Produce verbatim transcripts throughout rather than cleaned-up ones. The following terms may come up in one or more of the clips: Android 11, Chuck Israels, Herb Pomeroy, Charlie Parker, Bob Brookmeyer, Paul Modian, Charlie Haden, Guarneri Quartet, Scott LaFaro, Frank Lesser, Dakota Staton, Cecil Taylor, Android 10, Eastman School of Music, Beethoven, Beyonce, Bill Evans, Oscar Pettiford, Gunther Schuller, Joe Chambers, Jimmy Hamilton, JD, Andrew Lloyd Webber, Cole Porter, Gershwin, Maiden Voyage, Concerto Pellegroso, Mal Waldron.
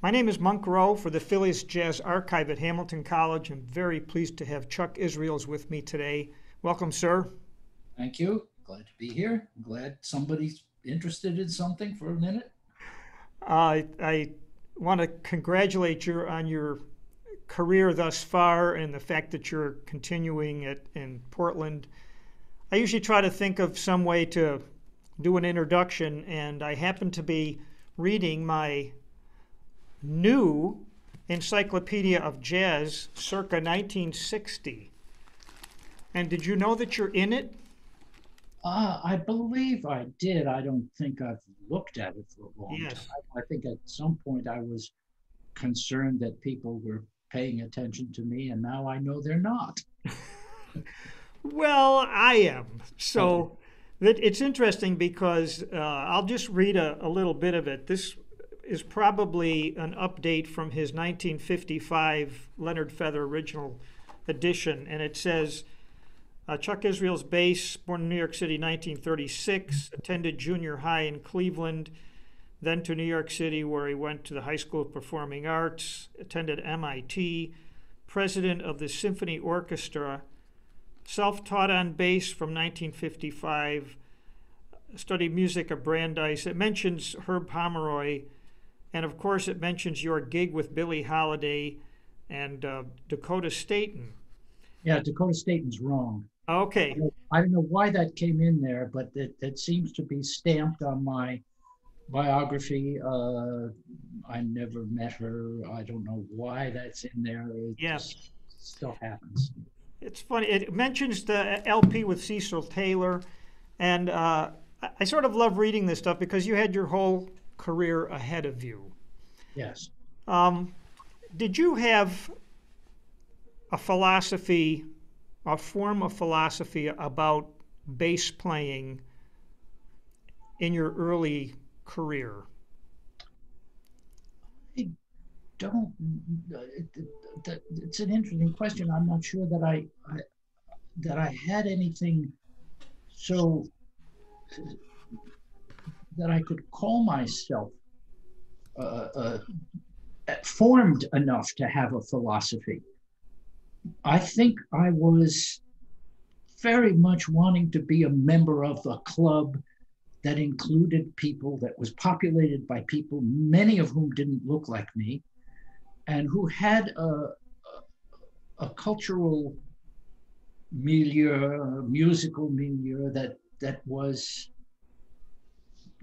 My name is Monk Rowe for the Fillius Jazz Archive at Hamilton College. I'm very pleased to have Chuck Israels with me today. Welcome, sir. Thank you. Glad to be here. I'm glad somebody's interested in something for a minute. Uh, I, I want to congratulate you on your career thus far and the fact that you're continuing it in Portland. I usually try to think of some way to do an introduction, and I happen to be reading my new Encyclopedia of Jazz circa nineteen sixty. And did you know that you're in it? Uh, I believe I did. I don't think I've looked at it for a long yes. time. I think at some point I was concerned that people were paying attention to me, and now I know they're not. Well, I am. So that it's interesting because uh, I'll just read a, a little bit of it. This is probably an update from his nineteen fifty-five Leonard Feather original edition. And it says, uh, Chuck Israels bass, born in New York City, nineteen thirty-six, attended junior high in Cleveland, then to New York City, where he went to the High School of Performing Arts, attended M I T, president of the Symphony Orchestra, self-taught on bass from nineteen fifty-five, studied music at Brandeis. It mentions Herb Pomeroy, and of course it mentions your gig with Billie Holiday and uh, Dakota Staton. Yeah, Dakota Staton's wrong. Okay. I don't know why that came in there, but it, it seems to be stamped on my biography. Uh, I never met her. I don't know why that's in there. It yes. just stuff happens. It's funny. It mentions the L P with Cecil Taylor, and uh, I sort of love reading this stuff because you had your whole career ahead of you. Yes. Um, did you have a philosophy, a form of philosophy about bass playing in your early career? I don't. It's an interesting question. I'm not sure that I, I that I had anything so that I could call myself uh, uh, formed enough to have a philosophy. I think I was very much wanting to be a member of a club that included people, that was populated by people, many of whom didn't look like me, and who had a, a cultural milieu, musical milieu that that was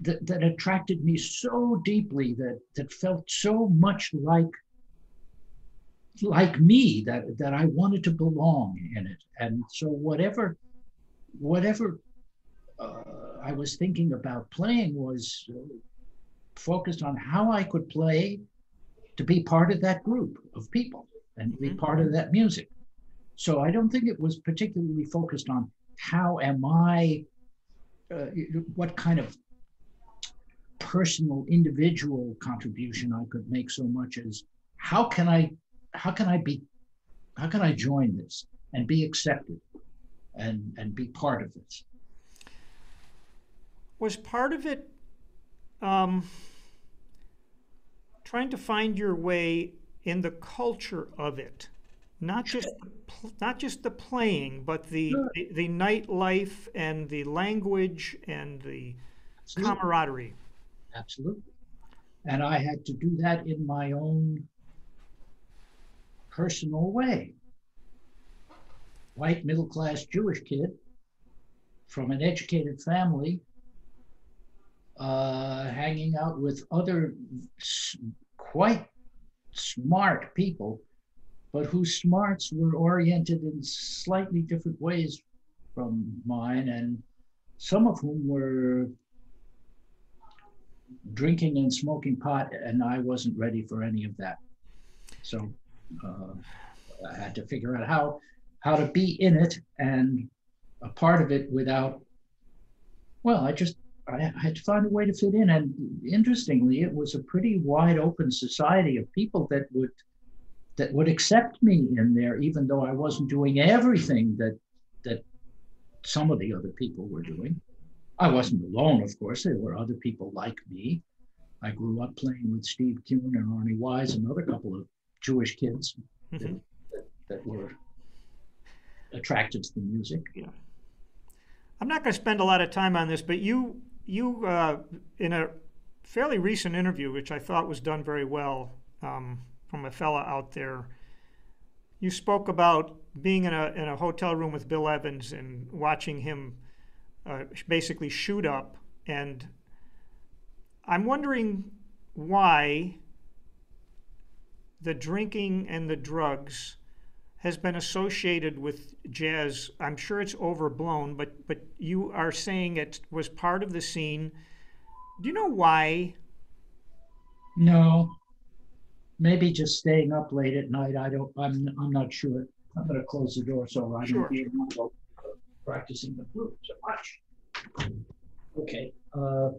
that, that attracted me so deeply, that that felt so much like like me that that I wanted to belong in it. And so whatever whatever uh, I was thinking about playing was uh, focused on how I could play to be part of that group of people and to be part of that music. So I don't think it was particularly focused on how am I, uh, what kind of personal, individual contribution I could make so much as how can I, how can I be, how can I join this and be accepted and, and be part of this? Was part of it, um... trying to find your way in the culture of it, not just not just the playing, but the sure. the, the nightlife and the language and the Absolutely. camaraderie. Absolutely. And I had to do that in my own personal way. White middle-class Jewish kid from an educated family, Uh, hanging out with other s quite smart people, but whose smarts were oriented in slightly different ways from mine, and some of whom were drinking and smoking pot, and I wasn't ready for any of that. So uh, I had to figure out how, how to be in it and a part of it without, well, I just, I had to find a way to fit in. And interestingly, it was a pretty wide open society of people that would that would accept me in there, even though I wasn't doing everything that that some of the other people were doing. I wasn't alone, of course. There were other people like me, I grew up playing with Steve Kuhn and Arnie Wise, another couple of Jewish kids mm-hmm. that, that, that were attracted to the music. Yeah. I'm not going to spend a lot of time on this, but you, you uh, in a fairly recent interview, which I thought was done very well um, from a fella out there, you spoke about being in a, in a hotel room with Bill Evans and watching him uh, basically shoot up. And I'm wondering why the drinking and the drugs has been associated with jazz. I'm sure it's overblown, but but you are saying it was part of the scene. Do you know why? No, maybe just staying up late at night. I don't. I'm. I'm not sure. I'm going to close the door so I sure. don't be practicing the blues so much. Okay. Uh,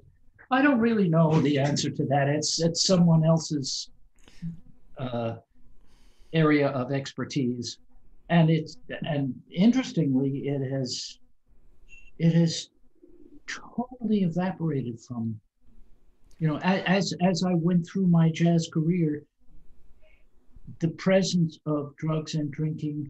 I don't really know the answer to that. It's it's someone else's. Uh, area of expertise, and it's and interestingly it has it has totally evaporated from, you know, as as I went through my jazz career, the presence of drugs and drinking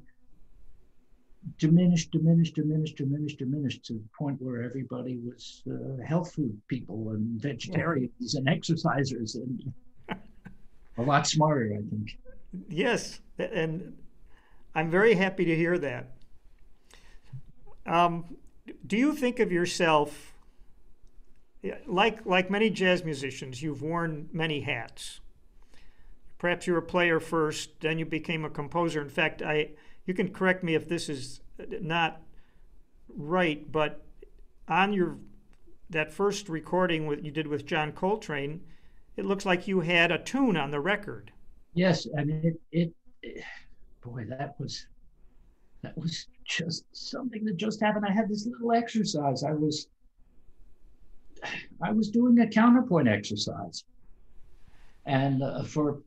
diminished diminished diminished diminished diminished to the point where everybody was uh, health food people and vegetarians yeah. and exercisers and a lot smarter, I think. Yes, and I'm very happy to hear that. Um, do you think of yourself, like like many jazz musicians, you've worn many hats. Perhaps you were a player first, then you became a composer. In fact, I you can correct me if this is not right, but on your that first recording with, you did with John Coltrane, it looks like you had a tune on the record. Yes, and it, it, it, boy, that was, that was just something that just happened. I had this little exercise. I was, I was doing a counterpoint exercise, and uh, for,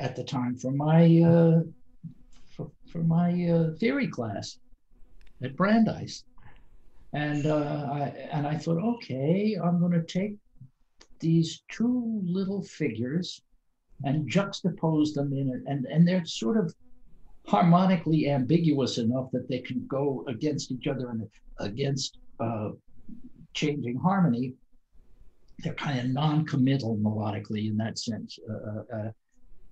at the time, for my, uh, for, for my uh, theory class at Brandeis, and uh, I and I thought, okay, I'm going to take these two little figures and juxtapose them in it, and, and they're sort of harmonically ambiguous enough that they can go against each other and against uh, changing harmony. They're kind of non-committal melodically in that sense. Uh, uh,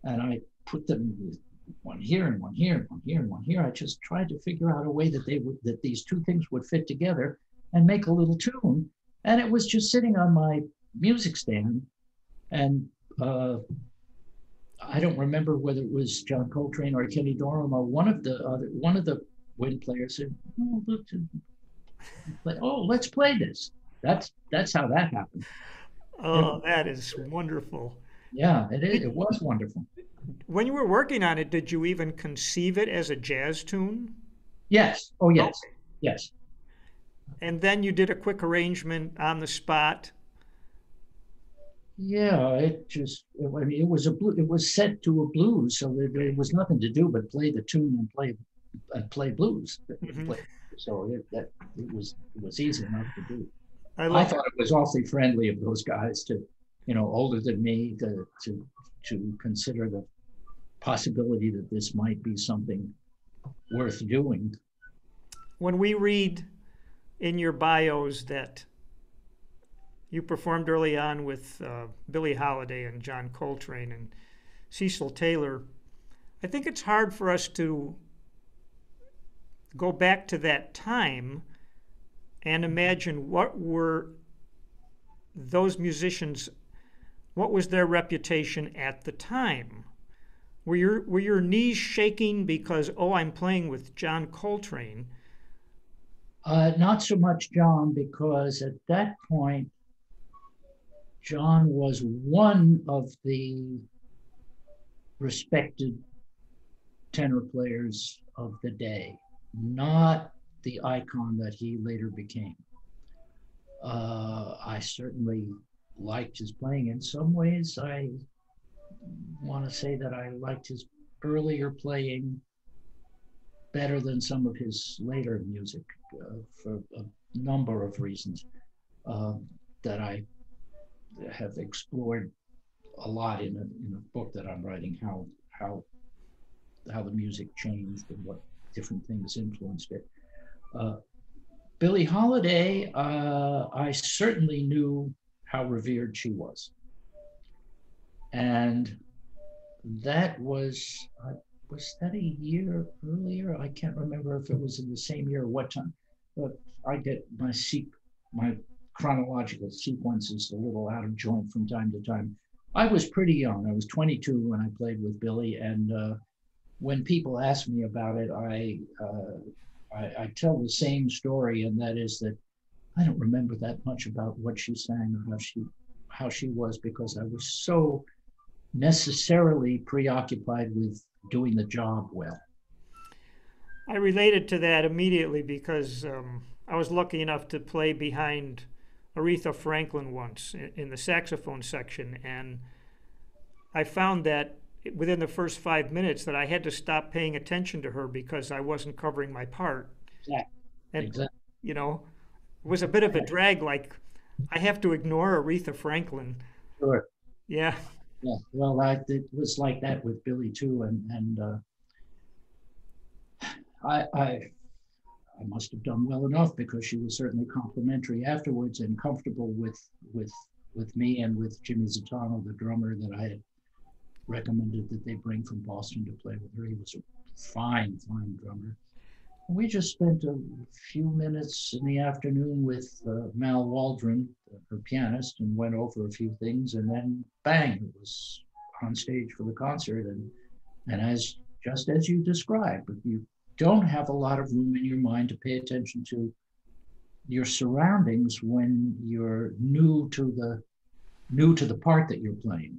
and I put them one here and one here and one here and one here. I just tried to figure out a way that they would, that these two things would fit together and make a little tune. And it was just sitting on my music stand, and uh, I don't remember whether it was John Coltrane or Kenny Dorham or one of the other, one of the wind players said, oh, let's, oh, let's play this. That's that's how that happened. Oh, and, that is wonderful. Yeah, it is. It was wonderful. When you were working on it, did you even conceive it as a jazz tune? Yes. Oh, yes. Okay. Yes. And then you did a quick arrangement on the spot. Yeah, it just, I mean, it was a blue, it was set to a blues, so there, there was nothing to do but play the tune and play and play blues. Mm-hmm. So it, that, it was it was easy enough to do. I, I thought it was awfully friendly of those guys to, you know, older than me, to to to consider the possibility that this might be something worth doing. When we read in your bios that you performed early on with uh, Billie Holiday and John Coltrane and Cecil Taylor, I think it's hard for us to go back to that time and imagine what were those musicians, what was their reputation at the time? Were your, were your knees shaking because, oh, I'm playing with John Coltrane? Uh, not so much John, because at that point, John was one of the respected tenor players of the day, not the icon that he later became. Uh, I certainly liked his playing. In some ways, I want to say that I liked his earlier playing better than some of his later music uh, for a number of reasons uh, that I have explored a lot in a, in a book that I'm writing, how how how the music changed and what different things influenced it. Uh, Billie Holiday, uh, I certainly knew how revered she was. And that was, uh, was that a year earlier? I can't remember if it was in the same year or what time, but I get my sequ- my chronological sequences a little out of joint from time to time. I was pretty young. I was twenty-two when I played with Billie, and uh, when people ask me about it, I, uh, I I tell the same story, and that is that I don't remember that much about what she sang or how she how she was, because I was so necessarily preoccupied with doing the job well. I related to that immediately because um, I was lucky enough to play behind Aretha Franklin once in the saxophone section, and I found that within the first five minutes that I had to stop paying attention to her because I wasn't covering my part. Yeah, and exactly. You know, it was a bit of a drag. Like, I have to ignore Aretha Franklin. Sure. Yeah. Yeah. Well, I, it was like that with Billie too, and and uh, I I. I must have done well enough, because she was certainly complimentary afterwards and comfortable with with with me and with Jimmy Zitano, the drummer that I had recommended that they bring from Boston to play with her. He was a fine, fine drummer. We just spent a few minutes in the afternoon with uh, Mal Waldron, her pianist, and went over a few things, and then bang, it was on stage for the concert. And and as just as you described, you don't have a lot of room in your mind to pay attention to your surroundings when you're new to the new to the part that you're playing.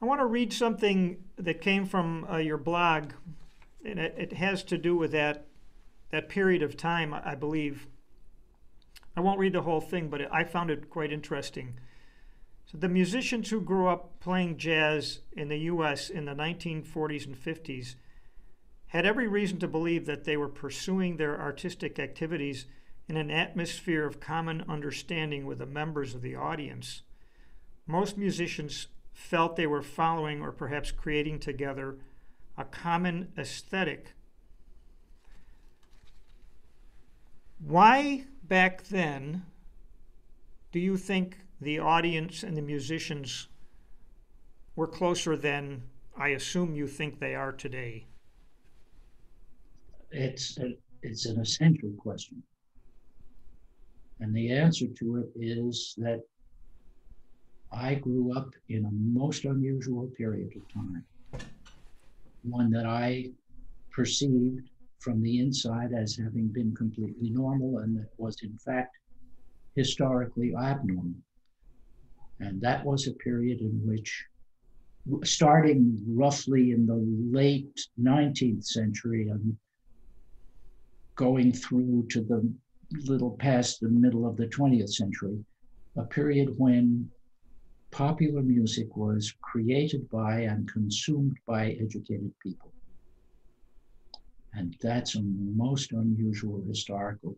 I want to read something that came from uh, your blog, and it, it has to do with that that period of time, I believe. I won't read the whole thing, but it, I found it quite interesting. So the musicians who grew up playing jazz in the U S in the nineteen forties and fifties had every reason to believe that they were pursuing their artistic activities in an atmosphere of common understanding with the members of the audience. Most musicians felt they were following or perhaps creating together a common aesthetic. Why back then do you think the audience and the musicians were closer than I assume you think they are today? It's a, it's an essential question, and the answer to it is that I grew up in a most unusual period of time, one that I perceived from the inside as having been completely normal, and that was in fact historically abnormal. And that was a period in which, starting roughly in the late nineteenth century and going through to the little past the middle of the twentieth century, a period when popular music was created by and consumed by educated people. And that's a most unusual historical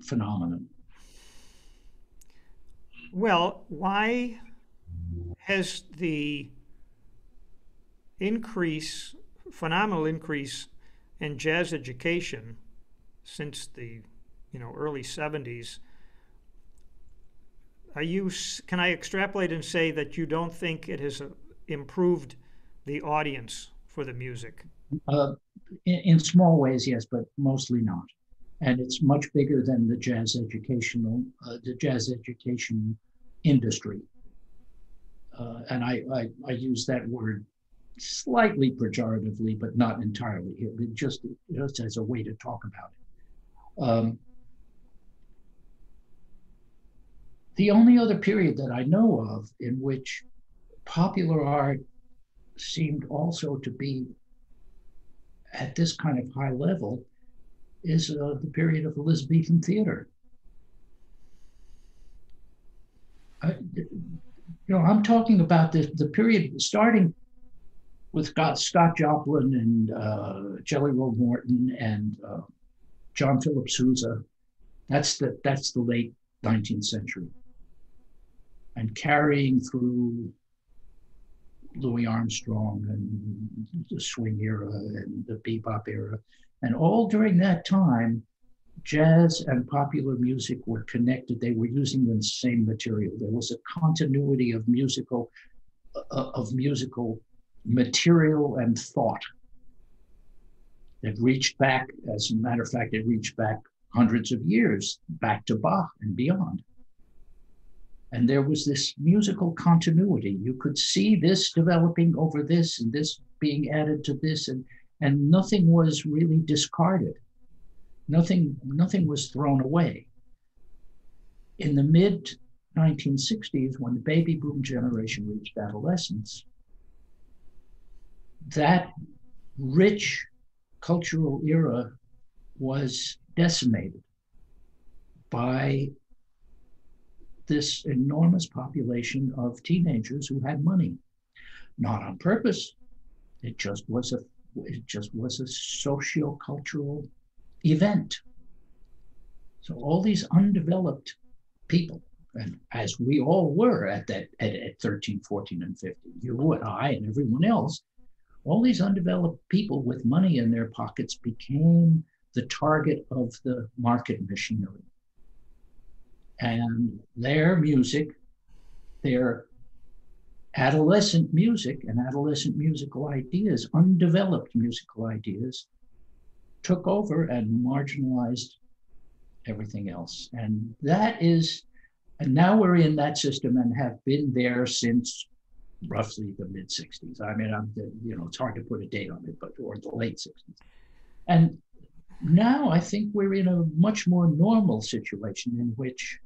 phenomenon. Well, why has the increase, phenomenal increase and jazz education since the, you know, early seventies, are you, can I extrapolate and say that you don't think it has improved the audience for the music? Uh, in, in small ways, yes, but mostly not. And it's much bigger than the jazz educational, uh, the jazz education industry. Uh, and I, I, I use that word slightly pejoratively, but not entirely. It just, just as a way to talk about it. Um, the only other period that I know of in which popular art seemed also to be at this kind of high level is uh, the period of Elizabethan theater. I, you know, I'm talking about the, the period starting with Scott Joplin and uh, Jelly Roll Morton and uh, John Philip Sousa That's the, that's the late nineteenth century. And carrying through Louis Armstrong and the swing era and the bebop era. And all during that time, jazz and popular music were connected. They were using the same material. There was a continuity of musical, uh, of musical material and thought. It reached back, as a matter of fact, it reached back hundreds of years, back to Bach and beyond. And there was this musical continuity. You could see this developing over this and this being added to this, and, and nothing was really discarded. Nothing, nothing was thrown away. In the mid nineteen sixties, when the baby boom generation reached adolescence, that rich cultural era was decimated by this enormous population of teenagers who had money. Not on purpose. It just was a, it just was a socio-cultural event. So all these undeveloped people, and as we all were at that at, at thirteen, fourteen, and fifteen, you and I and everyone else, all these undeveloped people with money in their pockets became the target of the market machinery. And their music, their adolescent music and adolescent musical ideas, undeveloped musical ideas, took over and marginalized everything else. And that is, and now we're in that system and have been there since roughly the mid sixties. I mean, I'm, you know, it's hard to put a date on it, but or the late sixties. And now I think we're in a much more normal situation in which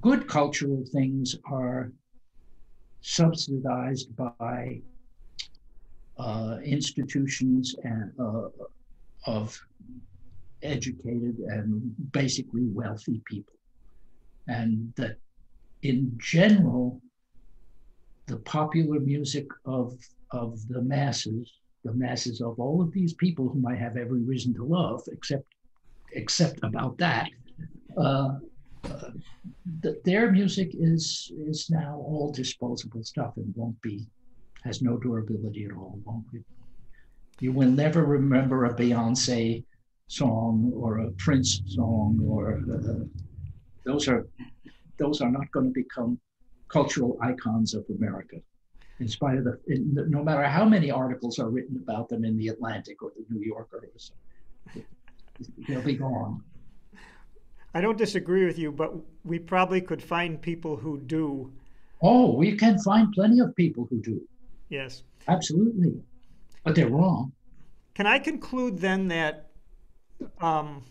good cultural things are subsidized by uh, institutions and, uh, of educated and basically wealthy people. And that in general, the popular music of, of the masses, the masses of all of these people whom I have every reason to love, except except about that, uh, uh, that their music is is now all disposable stuff and won't be, has no durability at all, won't be. You will never remember a Beyonce song or a Prince song, or uh, those are those are not going to become cultural icons of America, in spite of the, in the, no matter how many articles are written about them in the Atlantic or the New Yorker, or so, they'll be gone. I don't disagree with you, but we probably could find people who do. Oh, we can find plenty of people who do. Yes. Absolutely, but they're wrong. Can I conclude then that um,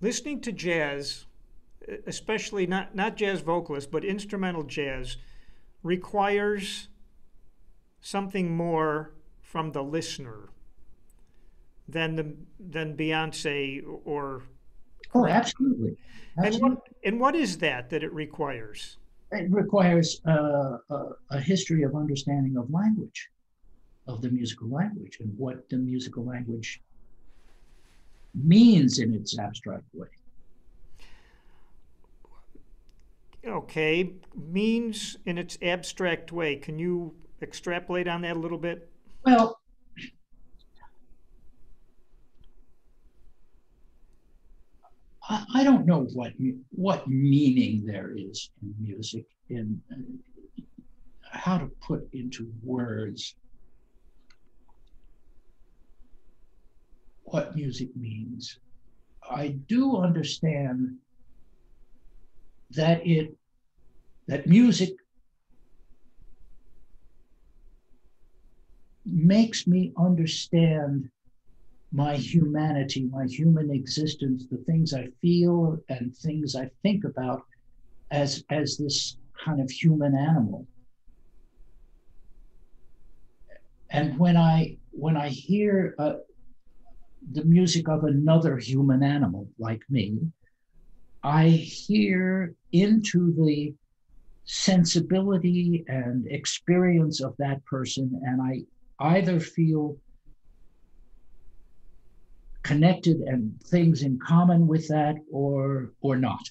listening to jazz, especially not, not jazz vocalists, but instrumental jazz, requires something more from the listener than the, than Beyonce or... Oh, absolutely. absolutely. And, what, and what is that that it requires? It requires uh, a, a history of understanding of language, of the musical language, and what the musical language means in its abstract way. Okay, means in its abstract way. Can you extrapolate on that a little bit? Well, I, I don't know what what meaning there is in music, in uh, how to put into words what music means. I do understand that it, that music makes me understand my humanity, my human existence, the things I feel and things I think about as, as this kind of human animal. And when I, when I hear uh, the music of another human animal like me, I hear into the sensibility and experience of that person, and I either feel connected and things in common with that or or not.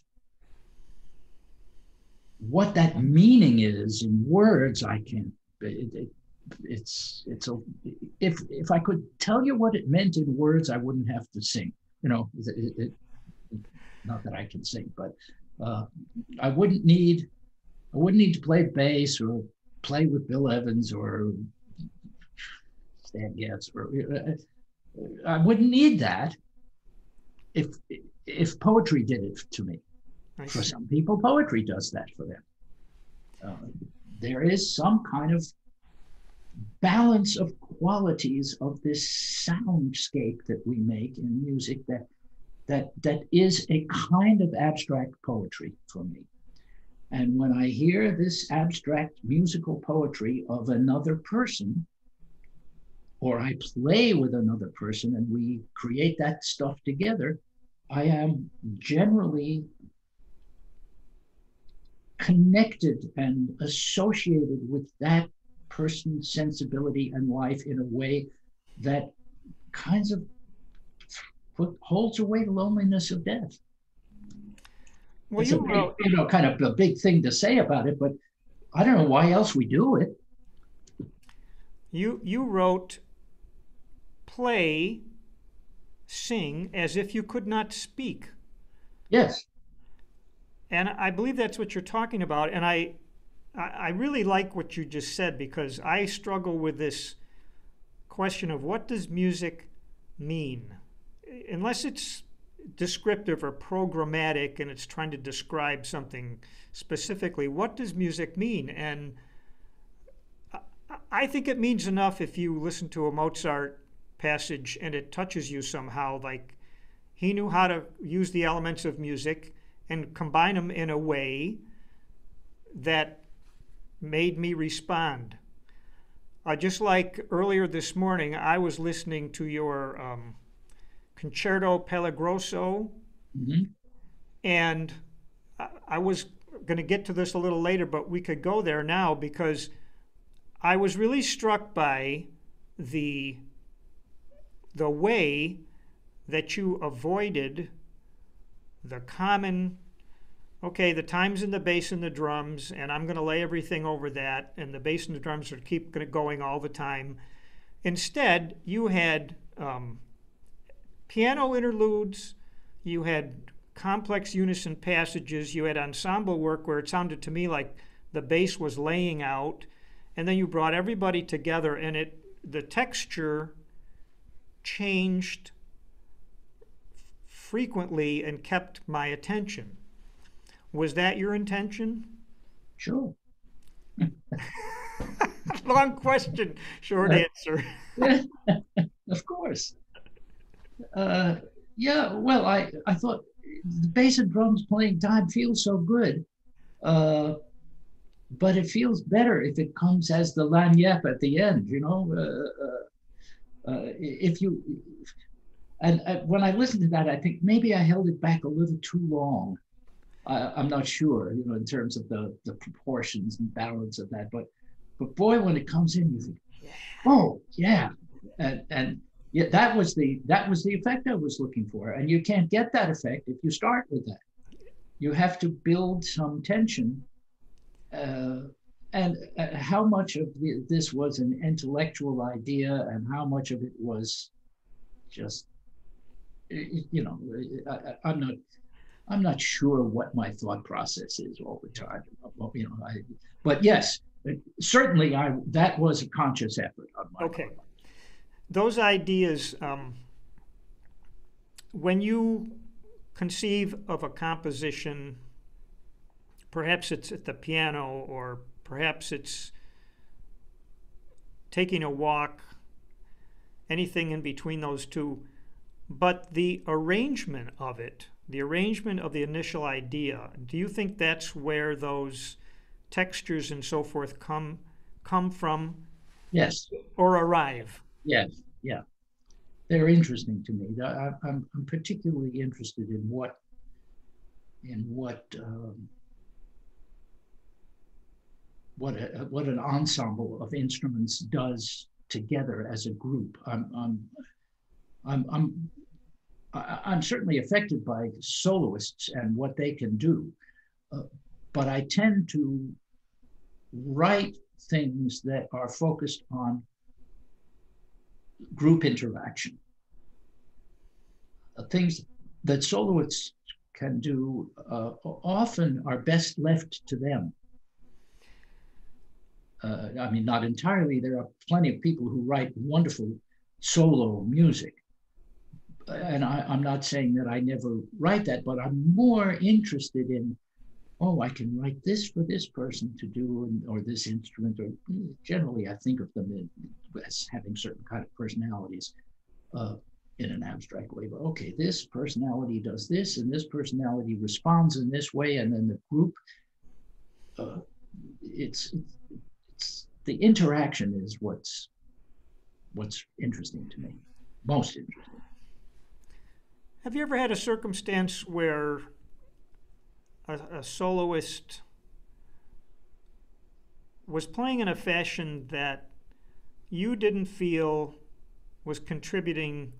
What that meaning is in words, I can't. It, it, it's it's a, if if I could tell you what it meant in words, I wouldn't have to sing. You know, it, it, it, not that I can sing, but uh, I wouldn't need I wouldn't need to play bass or play with Bill Evans or Stan Getz. Or, uh, I wouldn't need that if if poetry did it to me. For some people, poetry does that for them. Uh, there is some kind of balance of qualities of this soundscape that we make in music that that that is a kind of abstract poetry for me. And when I hear this abstract musical poetry of another person, or I play with another person and we create that stuff together, I am generally connected and associated with that person's sensibility and life in a way that kinds of holds away the loneliness of death. Well, it's you, a big, wrote, you know, kind of a big thing to say about it, but I don't know why else we do it. You, you wrote, play, sing, as if you could not speak. Yes. And I believe that's what you're talking about. And I, I really like what you just said, because I struggle with this question of what does music mean? Unless it's descriptive or programmatic and it's trying to describe something specifically, what does music mean? And I think it means enough if you listen to a Mozart passage and it touches you somehow, like he knew how to use the elements of music and combine them in a way that made me respond. Uh, just like earlier this morning, I was listening to your um, Concerto Pellegroso, mm-hmm. and I, I was gonna get to this a little later, but we could go there now, because I was really struck by the, the way that you avoided the common, okay, the time's in the bass and the drums, and I'm going to lay everything over that, and the bass and the drums are keep going all the time. Instead, you had um, piano interludes, you had complex unison passages, you had ensemble work where it sounded to me like the bass was laying out, and then you brought everybody together, and it the texture changed frequently and kept my attention. Was that your intention? Sure. Long question, short answer. Of course. Uh, yeah, well, I, I thought the bass and drums playing time feels so good, uh, but it feels better if it comes as the lagniappe at the end, you know? Uh, uh, if you... And uh, when I listened to that, I think maybe I held it back a little too long. Uh, I'm not sure, you know, in terms of the, the proportions and balance of that. But but boy, when it comes in, you think, oh yeah, and and yeah, that was the that was the effect I was looking for. And you can't get that effect if you start with that. You have to build some tension. Uh, and uh, how much of the, this was an intellectual idea, and how much of it was just you know, I, I'm not, I'm not sure what my thought process is all the time. Well, you know, I, but yes, certainly, I that was a conscious effort on my part. Okay, those ideas. Um, when you conceive of a composition, perhaps it's at the piano, or perhaps it's taking a walk. Anything in between those two. But the arrangement of it, the arrangement of the initial idea, do you think that's where those textures and so forth come come from? Yes. Or arrive? Yes, yeah. They're interesting to me. I, I'm, I'm particularly interested in what, in what, um, what, a, what an ensemble of instruments does together as a group. I'm, I'm, I'm, I'm I, I'm certainly affected by soloists and what they can do, uh, but I tend to write things that are focused on group interaction. Uh, things that soloists can do uh, often are best left to them. Uh, I mean, not entirely. There are plenty of people who write wonderful solo music. And I, I'm not saying that I never write that, but I'm more interested in, oh, I can write this for this person to do, and, or this instrument, or generally I think of them as having certain kind of personalities uh, in an abstract way. But okay, this personality does this, and this personality responds in this way, and then the group, uh, it's, it's, it's, the interaction is what's, what's interesting to me, most interesting. Have you ever had a circumstance where a, a soloist was playing in a fashion that you didn't feel was contributing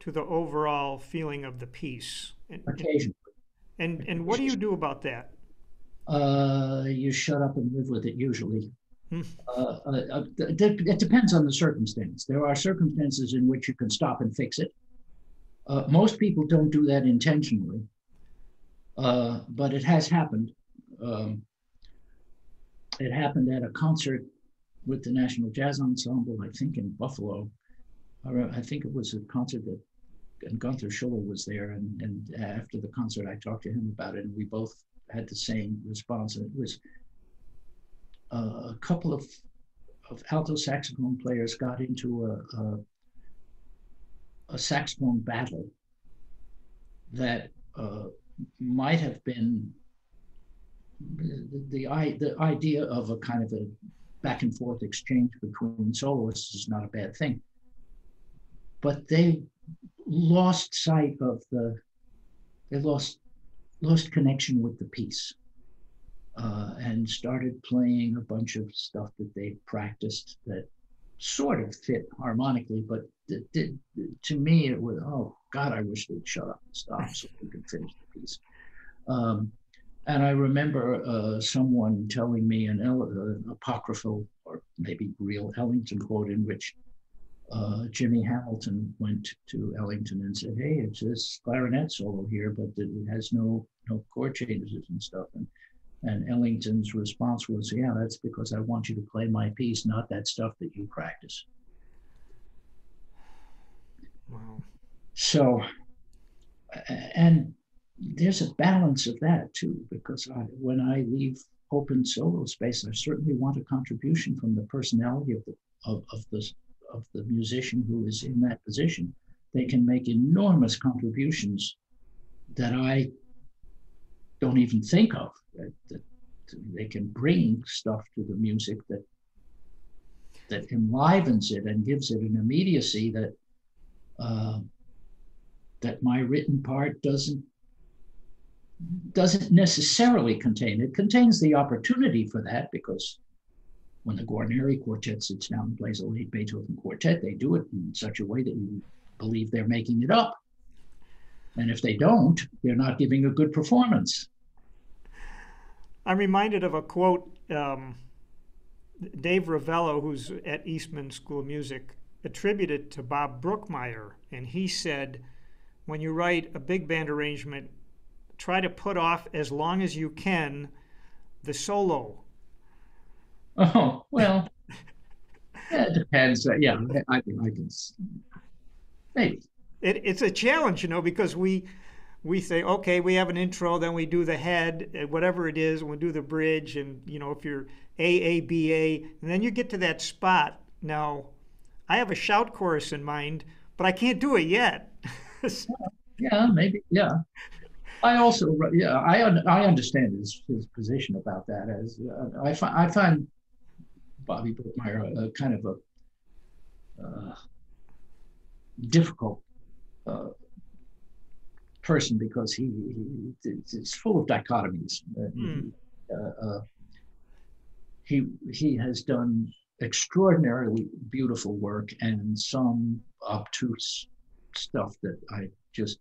to the overall feeling of the piece? Occasionally. And, and, and what do you do about that? Uh, you shut up and live with it, usually. Hmm. Uh, uh, it depends on the circumstance. There are circumstances in which you can stop and fix it. Uh, most people don't do that intentionally, uh, but it has happened. Um, it happened at a concert with the National Jazz Ensemble, I think in Buffalo. I think it was a concert that and Gunther Schuller was there, and, and after the concert I talked to him about it, and we both had the same response. And it was uh, a couple of, of alto saxophone players got into a, a a saxophone battle that uh, might have been the, the, the idea of a kind of a back and forth exchange between soloists is not a bad thing. But they lost sight of the, they lost, lost connection with the piece uh, and started playing a bunch of stuff that they practiced that sort of fit harmonically, but it did, to me it was, oh God, I wish they'd shut up and stop so we could finish the piece. Um, and I remember uh, someone telling me an, an apocryphal or maybe real Ellington quote in which uh, Jimmy Hamilton went to Ellington and said, hey, it's this clarinet solo here, but it has no, no chord changes and stuff. And, And Ellington's response was, yeah, that's because I want you to play my piece, not that stuff that you practice. Wow. So, and there's a balance of that too, because I, when I leave open solo space, I certainly want a contribution from the personality of the, of, of the, of the musician who is in that position. They can make enormous contributions that I don't even think of. That, that they can bring stuff to the music that that enlivens it and gives it an immediacy that uh, that my written part doesn't doesn't necessarily contain. It contains the opportunity for that, because when the Guarneri Quartet sits down and plays a late Beethoven quartet, they do it in such a way that you believe they're making it up. And if they don't, they're not giving a good performance. I'm reminded of a quote, um, Dave Ravello, who's at Eastman School of Music, attributed to Bob Brookmeyer. And he said, when you write a big band arrangement, try to put off as long as you can the solo. Oh, well, yeah, it depends. Uh, yeah, I, I can, maybe. It, it's a challenge, you know, because we... we say, okay, we have an intro, then we do the head, whatever it is, and we do the bridge, and, you know, if you're A A B A, and then you get to that spot. Now, I have a shout chorus in mind, but I can't do it yet. So, yeah, maybe, yeah. I also, yeah, I, I understand his, his position about that. As uh, I, find, I find Bobby Brookmeyer a, a kind of a uh, difficult uh, person, because he, he it's full of dichotomies. Mm. Uh, uh, he he has done extraordinarily beautiful work and some obtuse stuff that I just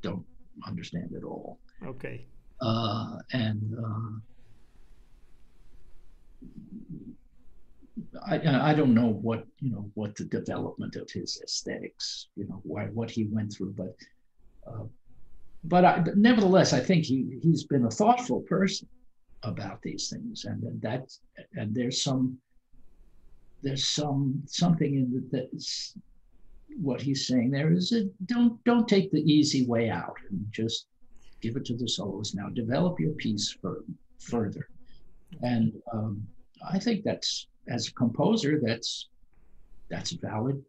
don't understand at all. Okay. Uh, and uh, I I don't know what you know what the development of his aesthetics, you know, why what he went through, but uh, but I but nevertheless I think he he's been a thoughtful person about these things, and that and there's some there's some something in that that's what he's saying there is a, don't don't take the easy way out and just give it to the soloists. Now develop your piece for, further. And um, I think that's, as a composer, that's that's a valid,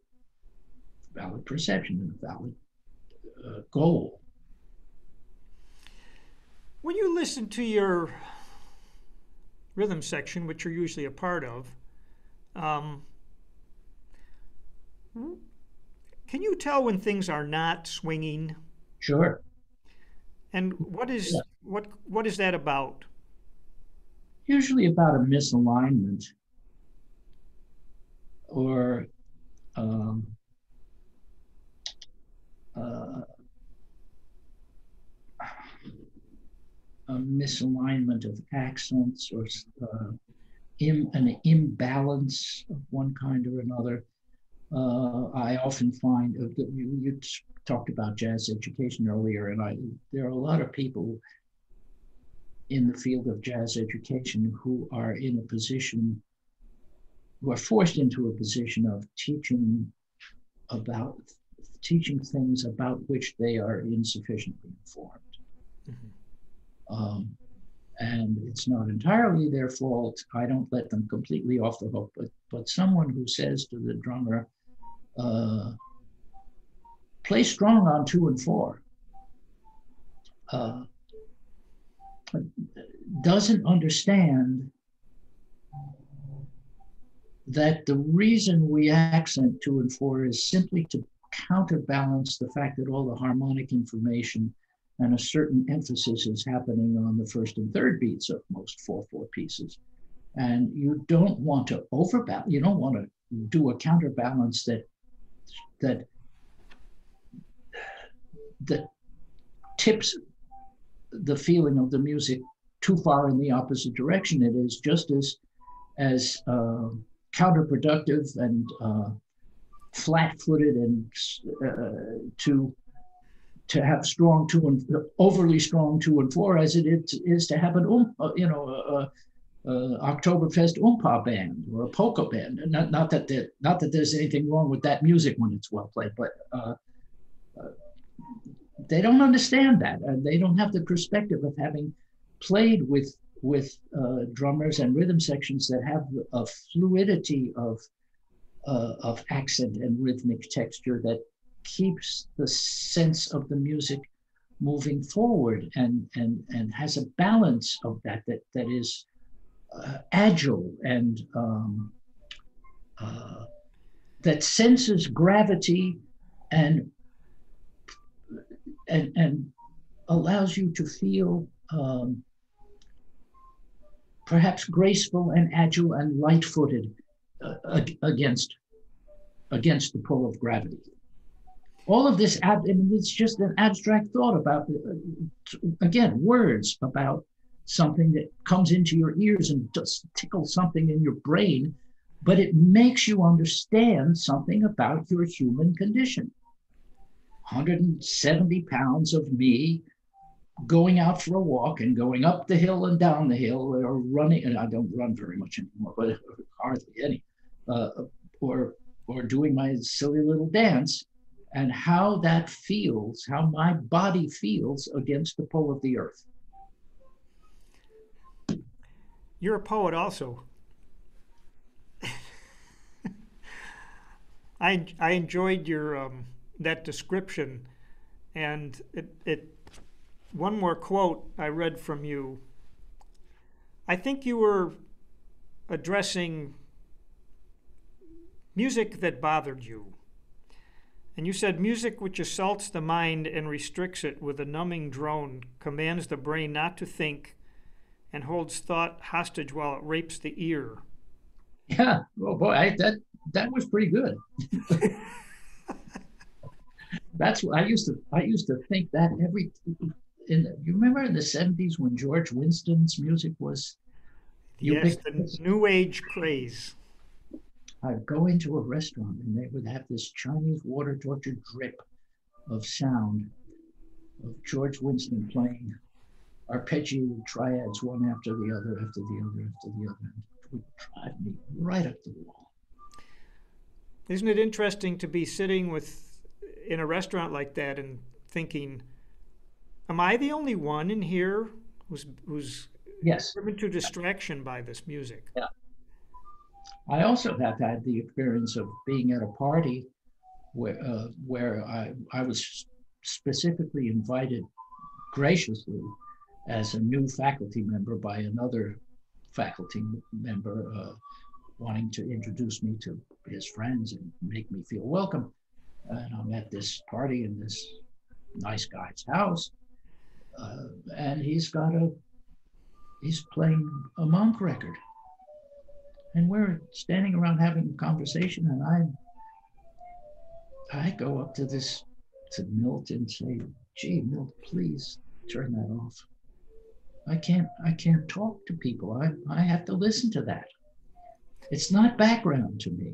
valid perception and a valid uh, goal. When you listen to your rhythm section, which you're usually a part of, um, can you tell when things are not swinging? Sure. And what is yeah. what what is that about? Usually about a misalignment, or um, uh, a misalignment of accents, or uh, im an imbalance of one kind or another. Uh, I often find uh, you, you talked about jazz education earlier, and I there are a lot of people in the field of jazz education who are in a position, who are forced into a position of teaching about teaching things about which they are insufficiently informed. Mm-hmm. um, and it's not entirely their fault. I don't let them completely off the hook, but, but someone who says to the drummer, uh, play strong on two and four, uh, doesn't understand that the reason we accent two and four is simply to counterbalance the fact that all the harmonic information and a certain emphasis is happening on the first and third beats of most four four pieces. And you don't want to overbalance, you don't want to do a counterbalance that that that tips the feeling of the music too far in the opposite direction. It is just as as uh, counterproductive and uh, flat-footed and uh, to to have strong two and overly strong two and four as it is to have an um, uh, you know a, a, a Oktoberfest oompa band or a polka band. And not not that there, not that there's anything wrong with that music when it's well played, but uh, uh, they don't understand that. Uh, they don't have the perspective of having played with with uh, drummers and rhythm sections that have a fluidity of uh, of accent and rhythmic texture that keeps the sense of the music moving forward and and and has a balance of that that that is uh, agile and um, uh, that senses gravity and and and allows you to feel um, perhaps graceful and agile and light-footed uh, against against the pull of gravity. All of this, I mean, it's just an abstract thought about, again, words about something that comes into your ears and just tickles something in your brain, but it makes you understand something about your human condition. one hundred seventy pounds of me going out for a walk and going up the hill and down the hill or running, and I don't run very much anymore, but hardly any, uh, or, or doing my silly little dance, and how that feels, how my body feels against the pull of the earth. You're a poet also. I, I enjoyed your, um, that description. And it, it, one more quote I read from you. I think you were addressing music that bothered you. And you said, music which assaults the mind and restricts it with a numbing drone, commands the brain not to think, and holds thought hostage while it rapes the ear. Yeah, well, boy, I, that, that was pretty good. That's what I used to, I used to think that every, in the, you remember in the seventies when George Winston's music was? Yes, the new age craze. I'd go into a restaurant and they would have this Chinese water torture drip of sound of George Winston playing arpeggio triads one after the other, after the other, after the other. It would drive me right up the wall. Isn't it interesting to be sitting with in a restaurant like that and thinking, am I the only one in here who's who's yes. driven to distraction by this music? Yeah. I also have had the experience of being at a party where uh, where I, I was specifically invited graciously as a new faculty member by another faculty member uh, wanting to introduce me to his friends and make me feel welcome. And I'm at this party in this nice guy's house, uh, and he's got a, he's playing a Monk record. And we're standing around having a conversation, and I, I go up to this, to Milt and say, "Gee, Milt, please turn that off. I can't, I can't talk to people. I, I have to listen to that. It's not background to me."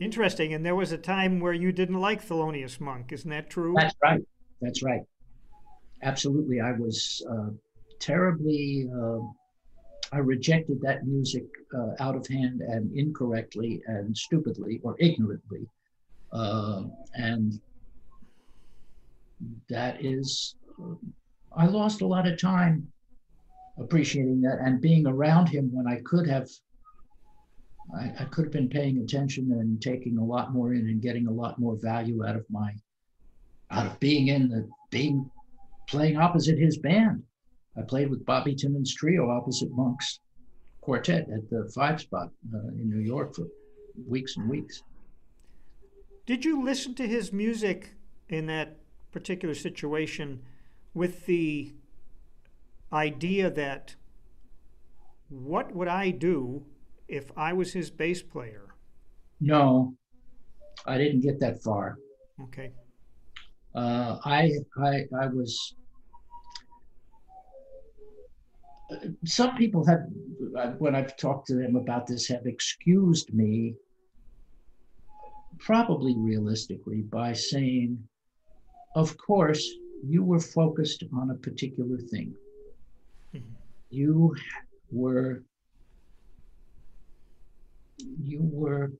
Interesting. And there was a time where you didn't like Thelonious Monk, isn't that true? That's right. That's right. Absolutely. I was uh, terribly. Uh, I rejected that music uh, out of hand and incorrectly and stupidly or ignorantly. Uh, and that is, uh, I lost a lot of time appreciating that and being around him when I could have, I, I could have been paying attention and taking a lot more in and getting a lot more value out of my, out of being in the, being, playing opposite his band. I played with Bobby Timmons' trio opposite Monk's quartet at the Five Spot uh, in New York for weeks and weeks. Did you listen to his music in that particular situation with the idea that what would I do if I was his bass player? No, I didn't get that far. Okay. Uh, I, I, I was... Some people have, when I've talked to them about this, have excused me, probably realistically, by saying, of course, you were focused on a particular thing. Mm-hmm. You were, you were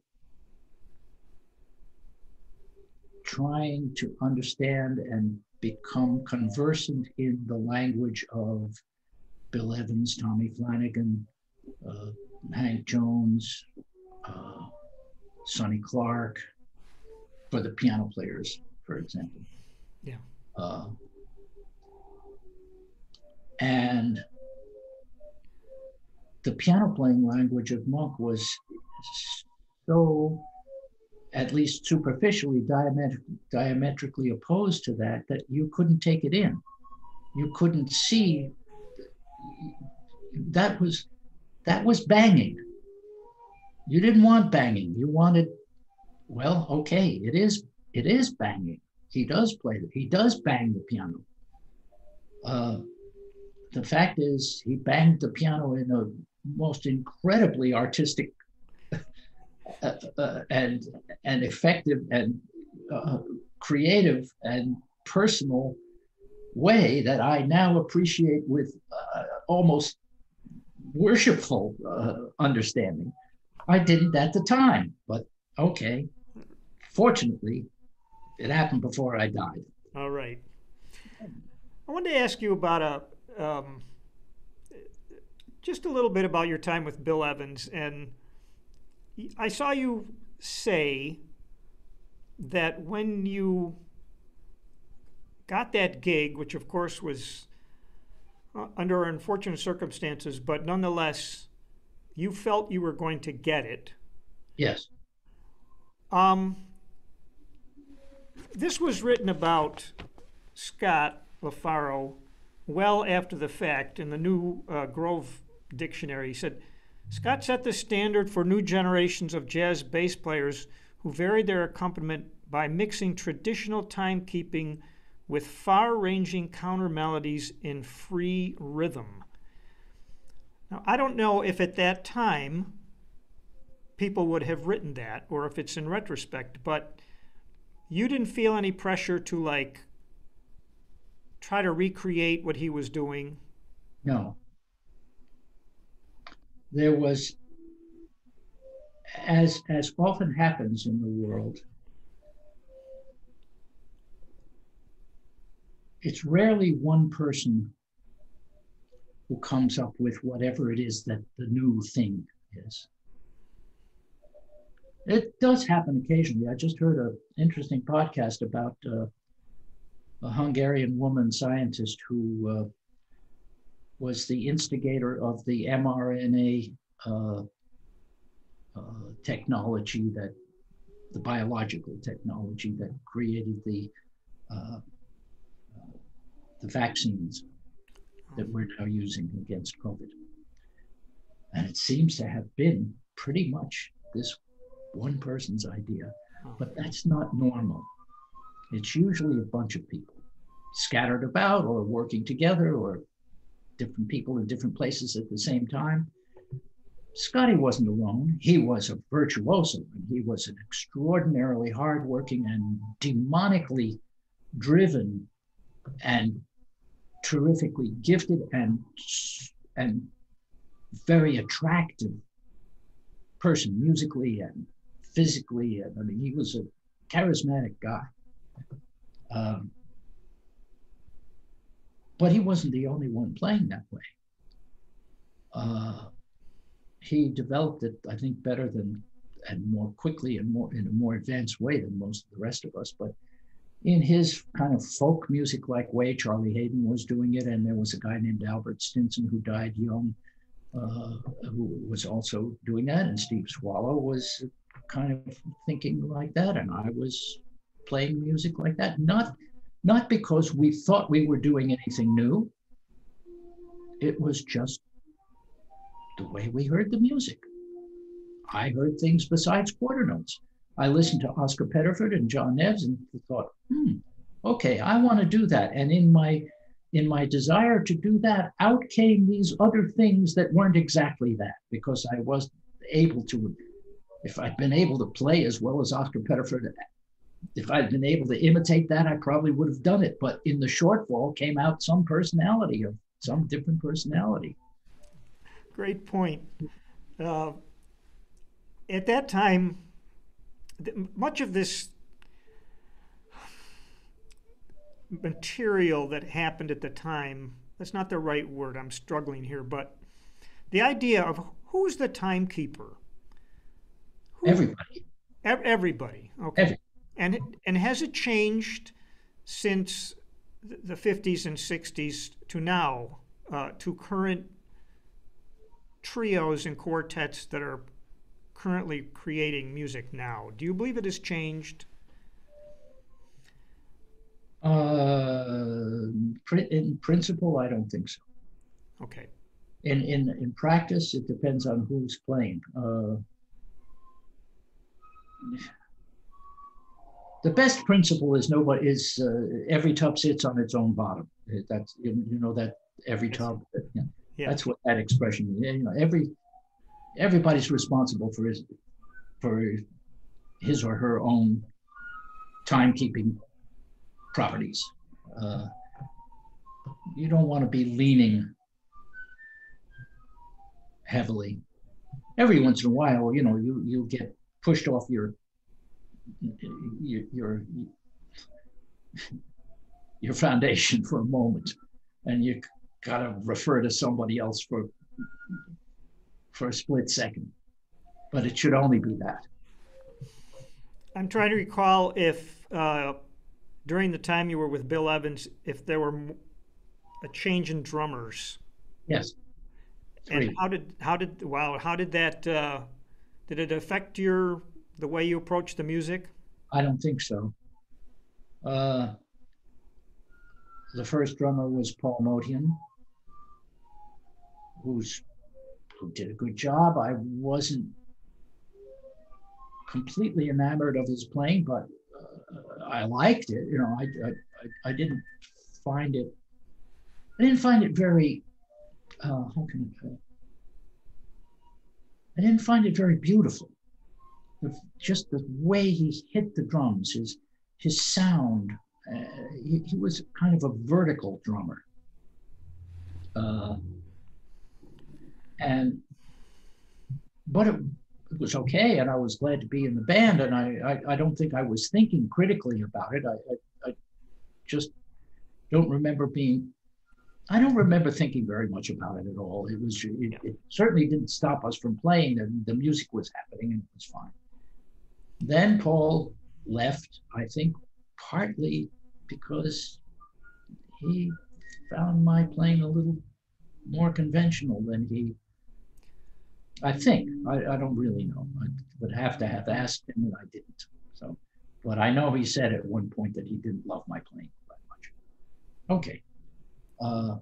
trying to understand and become conversant in the language of Bill Evans, Tommy Flanagan, uh, Hank Jones, uh, Sonny Clark, for the piano players, for example. Yeah. Uh, and the piano playing language of Monk was so, at least superficially, diametri diametrically opposed to that, that you couldn't take it in. You couldn't see. That was, that was banging. You didn't want banging. You wanted, well, okay, it is, it is banging. He does play, the, he does bang the piano. Uh, the fact is, he banged the piano in a most incredibly artistic uh, uh, and and effective and uh, creative and personal way that I now appreciate with uh, almost worshipful uh, understanding. I didn't at the time, but okay. Fortunately, it happened before I died. All right. I wanted to ask you about a, um, just a little bit about your time with Bill Evans. And I saw you say that when you got that gig, which of course was uh, under unfortunate circumstances, but nonetheless, you felt you were going to get it. Yes. Um, this was written about Scott LaFaro well after the fact in the New uh, Grove Dictionary. He said, "Scott set the standard for new generations of jazz bass players who varied their accompaniment by mixing traditional timekeeping with far-ranging counter melodies in free rhythm. Now, I don't know if at that time people would have written that, or if it's in retrospect, but you didn't feel any pressure to like try to recreate what he was doing? No. There was, as, as often happens in the world, it's rarely one person who comes up with whatever it is that the new thing is. It does happen occasionally. I just heard an interesting podcast about uh, a Hungarian woman scientist who uh, was the instigator of the m R N A uh, uh, technology, that the biological technology that created the uh, the vaccines that we're now using against COVID. And it seems to have been pretty much this one person's idea, but that's not normal. It's usually a bunch of people scattered about or working together or different people in different places at the same time. Scotty wasn't alone. He was a virtuoso, and he was an extraordinarily hardworking and demonically driven and terrifically gifted and and very attractive person, musically and physically. And I mean, he was a charismatic guy. Um, but he wasn't the only one playing that way. Uh, he developed it, I think, better than and more quickly and more in a more advanced way than most of the rest of us. But in his kind of folk music-like way, Charlie Haden was doing it, and there was a guy named Albert Stinson who died young, uh, who was also doing that, and Steve Swallow was kind of thinking like that, and I was playing music like that. Not, not because we thought we were doing anything new. It was just the way we heard the music. I heard things besides quarter notes. I listened to Oscar Pettiford and John Neves and thought, hmm, okay, I want to do that. And in my in my desire to do that, out came these other things that weren't exactly that, because I wasn't able to, if I'd been able to play as well as Oscar Pettiford, if I'd been able to imitate that, I probably would have done it. But in the shortfall came out some personality or some different personality. Great point. Uh, at that time, much of this material that happened at the time, that's not the right word, I'm struggling here, but the idea of who's the timekeeper? Who, everybody. Ev everybody, okay. Everybody. And, and has it changed since the fifties and sixties to now, uh, to current trios and quartets that are currently creating music now? Do you believe it has changed? Uh, in principle, I don't think so. Okay. In in in practice, it depends on who's playing. Uh, the best principle is nobody is uh, every tub sits on its own bottom. That's you know that every tub. Yeah, yeah. That's what that expression. You know, every. Everybody's responsible for his, for his or her own timekeeping properties. Uh, you don't want to be leaning heavily. Every once in a while, you know, you you get pushed off your your your, your foundation for a moment, and you gotta refer to somebody else for. for a split second, but it should only be that. I'm trying to recall if uh, during the time you were with Bill Evans, if there were a change in drummers. Yes. Three. And how did how did wow how did that uh, did it affect your the way you approach the music? I don't think so. Uh, the first drummer was Paul Modian, who's. Who did a good job. I wasn't completely enamored of his playing, but uh, I liked it. You know, I, I I didn't find it. I didn't find it very. Uh, how can I? I didn't find it very beautiful. Just the way he hit the drums, his his sound. Uh, he, he was kind of a vertical drummer. Uh, and but it, it was okay, and I was glad to be in the band, and I, I, I don't think I was thinking critically about it. I, I, I just don't remember being, I don't remember thinking very much about it at all. It was, it, it certainly didn't stop us from playing, and the music was happening, and it was fine. Then Paul left, I think, partly because he found my playing a little more conventional than he, I think, I, I don't really know. I would have to have asked him, and I didn't. So, but I know he said at one point that he didn't love my playing that much. Okay. Uh,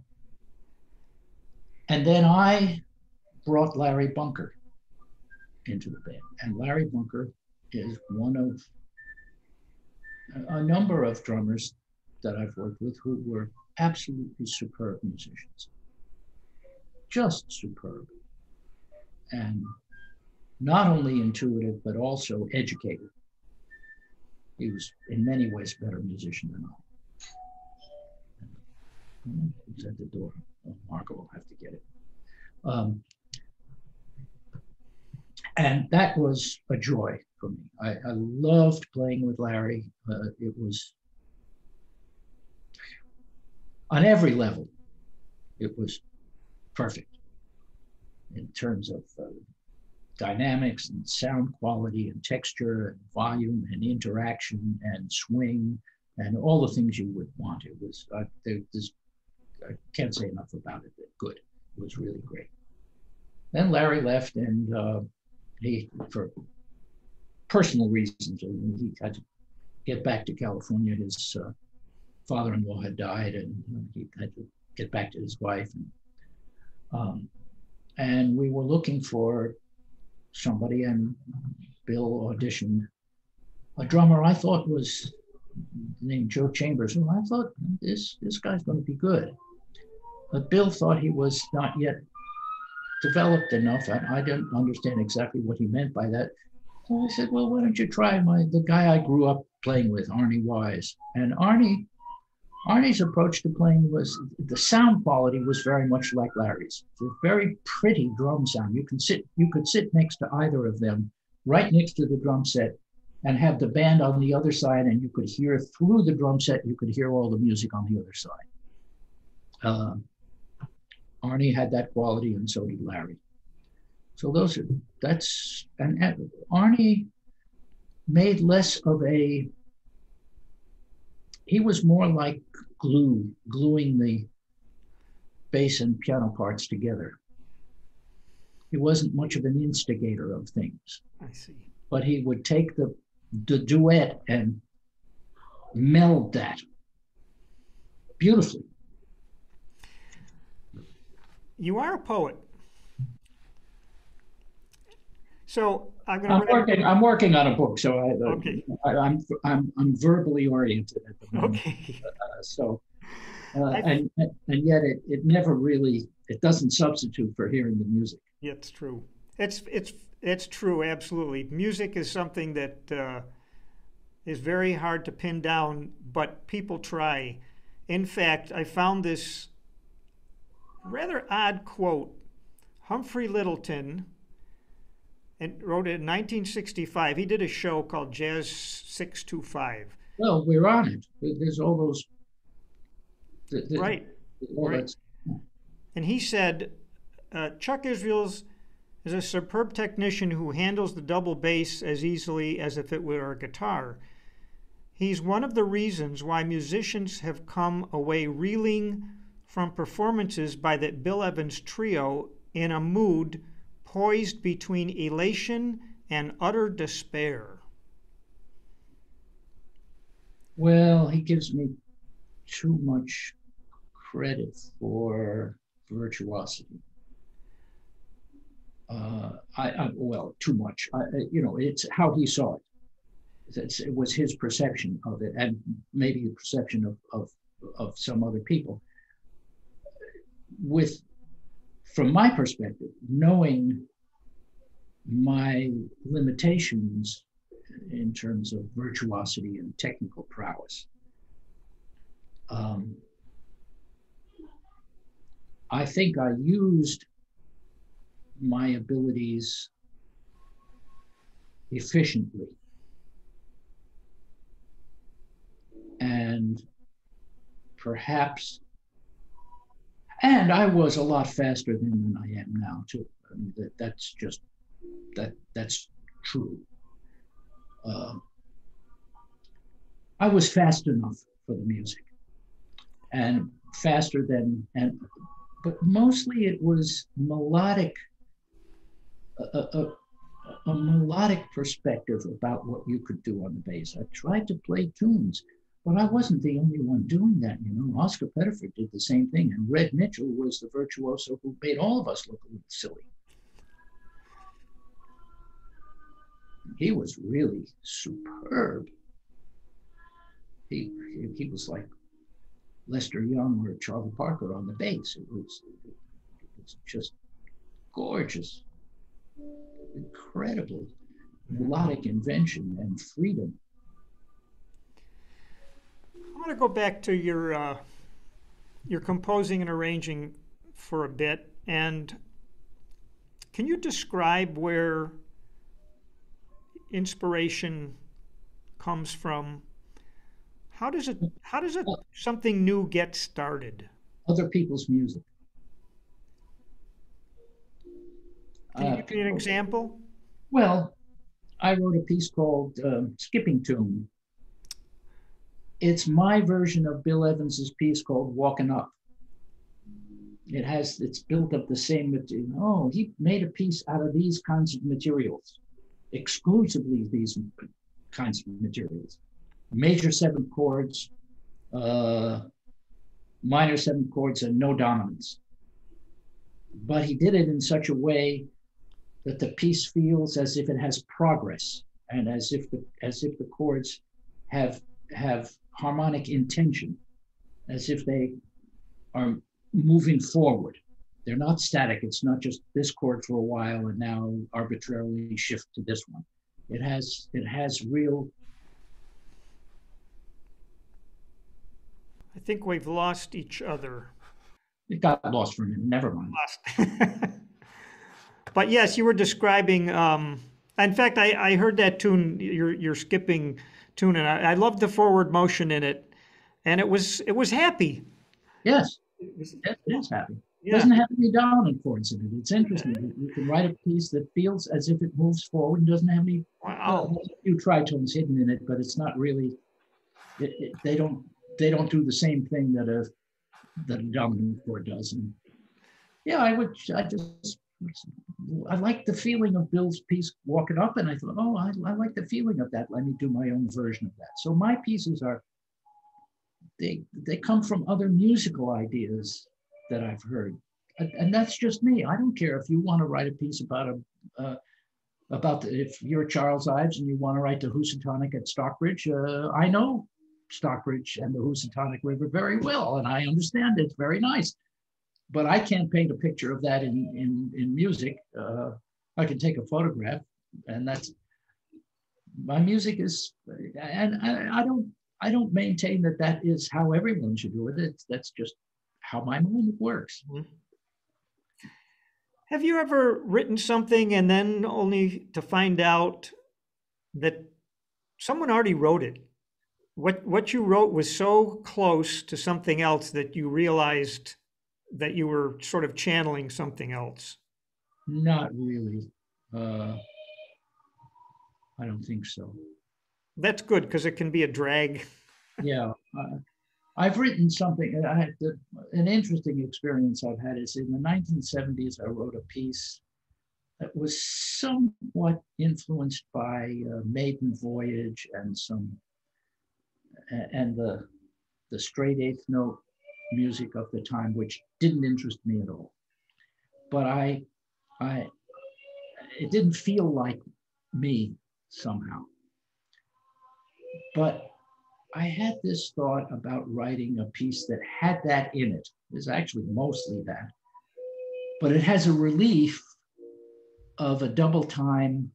and then I brought Larry Bunker into the band. And Larry Bunker is one of a, a number of drummers that I've worked with who were absolutely superb musicians. Just superb. And not only intuitive, but also educated. He was in many ways a better musician than I. Who's at the door? Oh, Marco will have to get it. Um, and that was a joy for me. I, I loved playing with Larry. Uh, it was on every level, it was perfect. In terms of uh, dynamics and sound quality and texture and volume and interaction and swing and all the things you would want. It was, uh, there, this, I can't say enough about it, but good. It was really great. Then Larry left, and uh, he, for personal reasons, he had to get back to California. His uh, father-in-law had died, and uh, he had to get back to his wife. And, um, And we were looking for somebody, and Bill auditioned a drummer I thought was named Joe Chambers, and I thought this this guy's going to be good, but Bill thought he was not yet developed enough, and I didn't understand exactly what he meant by that. So I said, well, why don't you try my the guy I grew up playing with, Arnie Wise? And Arnie Arnie's approach to playing was, the sound quality was very much like Larry's. It's a very pretty drum sound. You can sit, you could sit next to either of them, right next to the drum set, and have the band on the other side, and you could hear through the drum set, you could hear all the music on the other side. Uh, Arnie had that quality, and so did Larry. So those are, that's, and, and Arnie made less of a, he was more like glue, gluing the bass and piano parts together. He wasn't much of an instigator of things. I see. But he would take the, the duet and meld that beautifully. You are a poet. So I'm, gonna I'm working. I'm working on a book, so I, uh, okay. I, I'm I'm I'm verbally oriented at the moment. Okay. Uh, so, uh, and and yet it it never really it doesn't substitute for hearing the music. It's true. It's it's it's true. Absolutely, music is something that uh, is very hard to pin down, but people try. In fact, I found this rather odd quote: Humphrey Littleton. And wrote it in nineteen sixty-five. He did a show called Jazz six two five. Well, we're on it. There's all those. The, the, right. All right. And he said, uh, Chuck Israels is a superb technician who handles the double bass as easily as if it were a guitar. He's one of the reasons why musicians have come away reeling from performances by the Bill Evans Trio in a mood poised between elation and utter despair. Well, he gives me too much credit for virtuosity. uh, I, I, well, too much. I, you know, it's how he saw it. It's, it was his perception of it, and maybe the perception of, of, of some other people. With, from my perspective, knowing my limitations in terms of virtuosity and technical prowess, um, I think I used my abilities efficiently. And perhaps, and I was a lot faster then than I am now too. I mean, that, that's just, that that's true. Uh, I was fast enough for the music, and faster than, and but mostly it was melodic, a, a, a melodic perspective about what you could do on the bass. I tried to play tunes. But I wasn't the only one doing that, you know. Oscar Pettiford did the same thing, and Red Mitchell was the virtuoso who made all of us look a little silly. He was really superb. He he was like Lester Young or Charlie Parker on the bass. It was, it was just gorgeous, incredible melodic invention and freedom. I want to go back to your uh, your composing and arranging for a bit, and can you describe where inspiration comes from? How does it how does it something new get started? Other people's music. Can you uh, give me an example? Well, I wrote a piece called uh, "Skipping Tune." It's my version of Bill Evans's piece called Walking Up. It has, it's built up the same, you know, he made a piece out of these kinds of materials, exclusively these kinds of materials. Major seventh chords, uh, minor seventh chords, and no dominants. But he did it in such a way that the piece feels as if it has progress, and as if the, as if the chords have, have harmonic intention, as if they are moving forward. They're not static. It's not just this chord for a while and now arbitrarily shift to this one. It has, it has real... I think we've lost each other. It got lost for a minute. Never mind. Lost. But yes, you were describing... Um, in fact, I, I heard that tune, you're, you're skipping... tune, and I, I loved the forward motion in it, and it was it was happy. Yes, it, was, it is happy. Yeah. It doesn't have to be dominant chords in it. It's interesting. You can write a piece that feels as if it moves forward and doesn't have any. Wow. Well, a few tritones hidden in it, but it's not really. It, it, they don't they don't do the same thing that a that a dominant chord does. And yeah, I would I just. I liked the feeling of Bill's piece Walking Up, and I thought, oh, I, I like the feeling of that. Let me do my own version of that. So my pieces are, they they come from other musical ideas that I've heard, and, and that's just me. I don't care if you want to write a piece about a uh, about the, if you're Charles Ives and you want to write the Housatonic at Stockbridge. Uh, I know Stockbridge and the Housatonic River very well, and I understand it's very nice. But I can't paint a picture of that in, in, in music. Uh, I can take a photograph, and that's, my music is, and I, I don't I don't maintain that that is how everyone should do it. It's, that's just how my mind works. Have you ever written something and then only to find out that someone already wrote it? What, what you wrote was so close to something else that you realized that you were sort of channeling something else? Not really. Uh, I don't think so. That's good, because it can be a drag. Yeah. Uh, I've written something. I had the, an interesting experience I've had is in the nineteen seventies, I wrote a piece that was somewhat influenced by uh, Maiden Voyage and some, and the, the straight eighth note music of the time, which didn't interest me at all. But I, I, it didn't feel like me somehow. But I had this thought about writing a piece that had that in it. It's actually mostly that, but it has a relief of a double time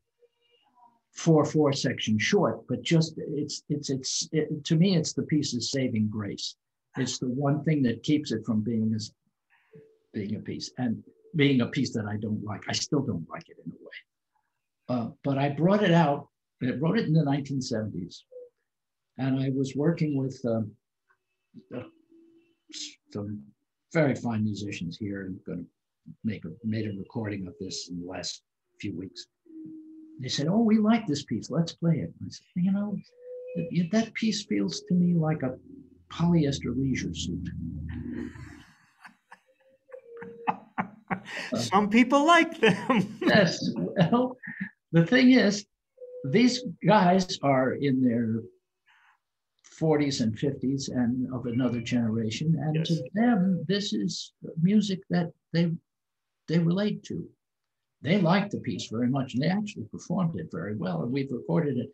four four section short, but just it's it's it's it, to me it's the piece's saving grace. It's the one thing that keeps it from being this being a piece and being a piece that I don't like. I still don't like it in a way. Uh, but I brought it out, I wrote it in the nineteen seventies. And I was working with um, uh, some very fine musicians here, and going to make a, made a recording of this in the last few weeks. They said, "Oh, we like this piece, let's play it." And I said, "You know, that, that piece feels to me like a polyester leisure suit." Uh, Some people like them. Yes. Well, the thing is, these guys are in their forties and fifties and of another generation. And yes, to them, this is music that they they relate to. They like the piece very much, and they actually performed it very well. And we've recorded it.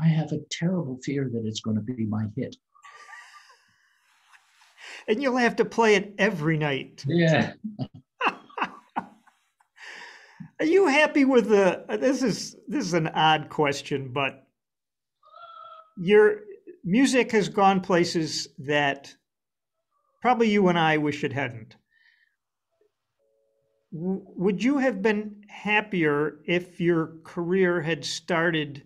I have a terrible fear that it's going to be my hit. And you'll have to play it every night. Yeah. Are you happy with the, this is, this is an odd question, but your music has gone places that probably you and I wish it hadn't. Would you have been happier if your career had started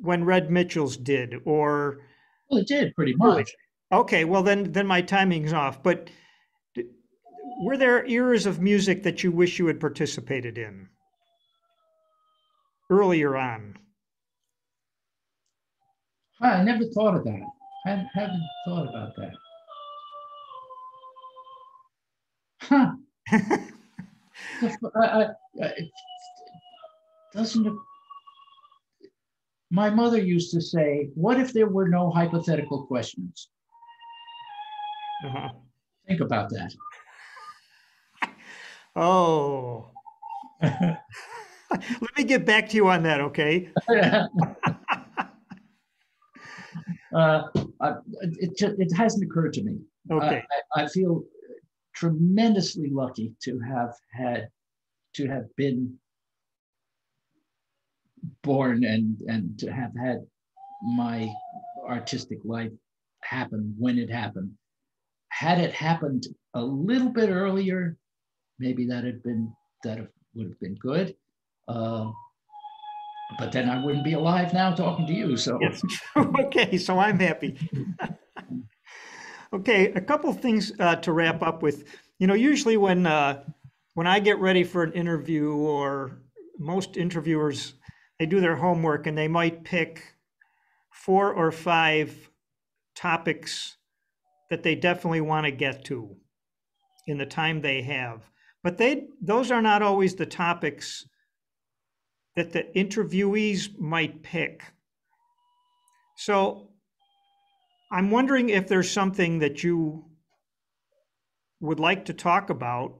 when Red Mitchell's did, or? Well, it did pretty much. Okay, well then, then my timing's off, but were there eras of music that you wish you had participated in earlier on? I never thought of that. I haven't thought about that. Huh. I, I, it doesn't it, my mother used to say, "What if there were no hypothetical questions?" Uh-huh. Think about that. Oh, let me get back to you on that, okay? uh, I, it, it hasn't occurred to me. Okay. I, I feel tremendously lucky to have had, to have been born and, and to have had my artistic life happen when it happened. Had it happened a little bit earlier, maybe that had been, that would have been good, uh, but then I wouldn't be alive now talking to you. So yes. Okay, so I'm happy. Okay, a couple of things uh, to wrap up with. You know, usually when uh, when I get ready for an interview, or most interviewers, they do their homework and they might pick four or five topics that they definitely want to get to in the time they have. But they, those are not always the topics that the interviewees might pick. So I'm wondering if there's something that you would like to talk about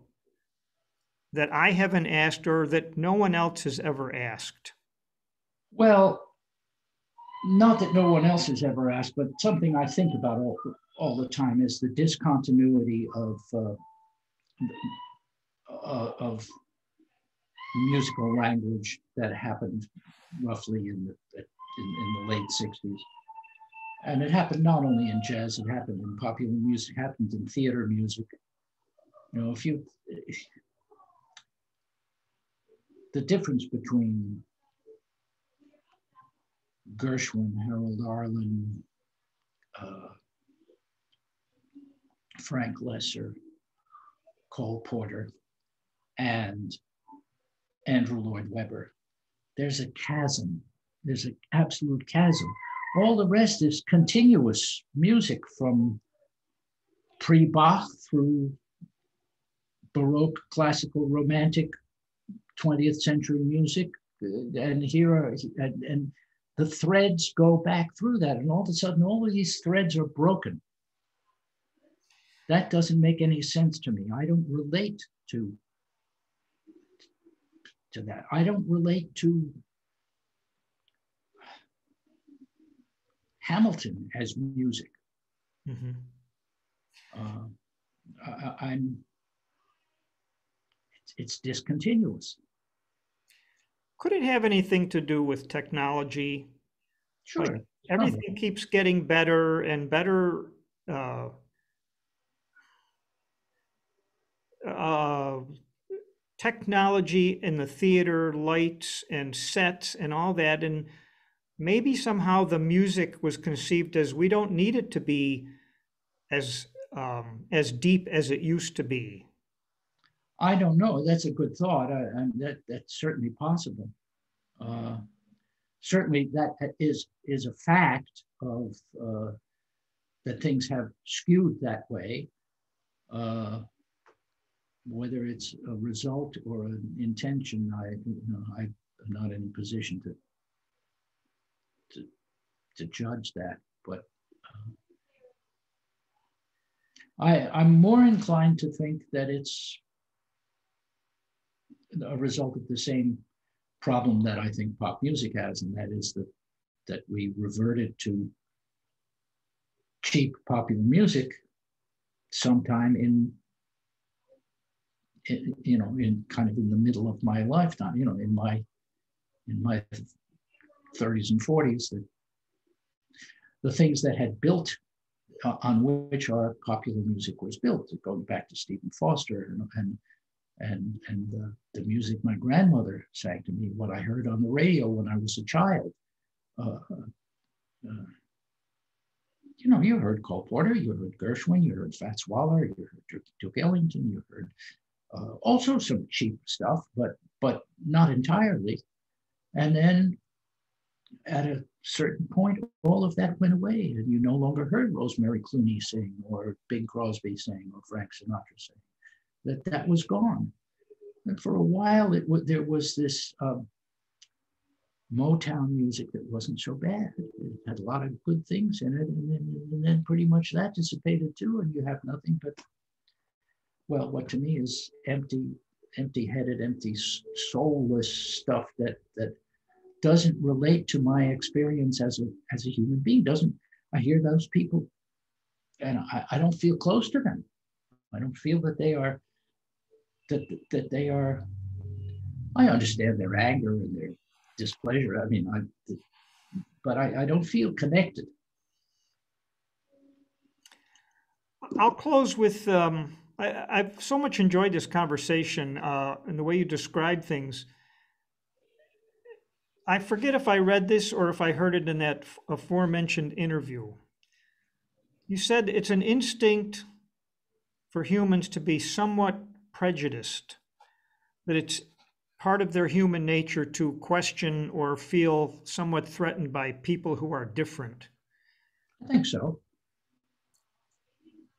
that I haven't asked, or that no one else has ever asked. Well, not that no one else has ever asked, but something I think about all, all the time is the discontinuity of uh, Uh, of musical language that happened roughly in the in, in the late sixties, and it happened not only in jazz; it happened in popular music, happened in theater music. You know, if you if, the difference between Gershwin, Harold Arlen, uh, Frank Lesser, Cole Porter, and Andrew Lloyd Webber, there's a chasm. There's an absolute chasm. All the rest is continuous music from pre-Bach through Baroque, classical, romantic, twentieth century music. And here, are, and, and the threads go back through that. And all of a sudden, all of these threads are broken. That doesn't make any sense to me. I don't relate to to that. I don't relate to Hamilton as music. Mm-hmm. uh, I, I'm, it's, it's discontinuous. Could it have anything to do with technology? Sure. Like everything Probably. keeps getting better and better. Uh, uh, technology in the theater, lights and sets and all that. And maybe somehow the music was conceived as we don't need it to be as um, as deep as it used to be. I don't know. That's a good thought. I, I, that that's certainly possible. Uh, certainly, that is is a fact of uh, that things have skewed that way. Uh, whether it's a result or an intention, I you know, I am not in a position to. To, to judge that, but uh, I, I'm more inclined to think that it's a result of the same problem that I think pop music has, and that is that, that we reverted to cheap popular music sometime in, in you know, in kind of in the middle of my lifetime, you know, in my, in my, thirties and forties, the, the things that had built uh, on which our popular music was built, going back to Stephen Foster and and and, and uh, the music my grandmother sang to me, what I heard on the radio when I was a child. Uh, uh, you know, you heard Cole Porter, you heard Gershwin, you heard Fats Waller, you heard Duke Ellington, you heard uh, also some cheap stuff, but but not entirely. And then at a certain point, all of that went away, and you no longer heard Rosemary Clooney sing, or Bing Crosby sing, or Frank Sinatra sing. That that was gone. And for a while, it was there was this um, Motown music that wasn't so bad. It had a lot of good things in it, and then and then pretty much that dissipated too, and you have nothing but, well, what to me is empty, empty-headed, empty, soulless stuff that that. doesn't relate to my experience as a as a human being. Doesn't I hear those people, and I, I don't feel close to them. I don't feel that they are that that they are. I understand their anger and their displeasure. I mean, I, but I, I don't feel connected. I'll close with um, I, I've so much enjoyed this conversation uh, and the way you describe things. I forget if I read this or if I heard it in that aforementioned interview. You said it's an instinct for humans to be somewhat prejudiced, that it's part of their human nature to question or feel somewhat threatened by people who are different. I think so.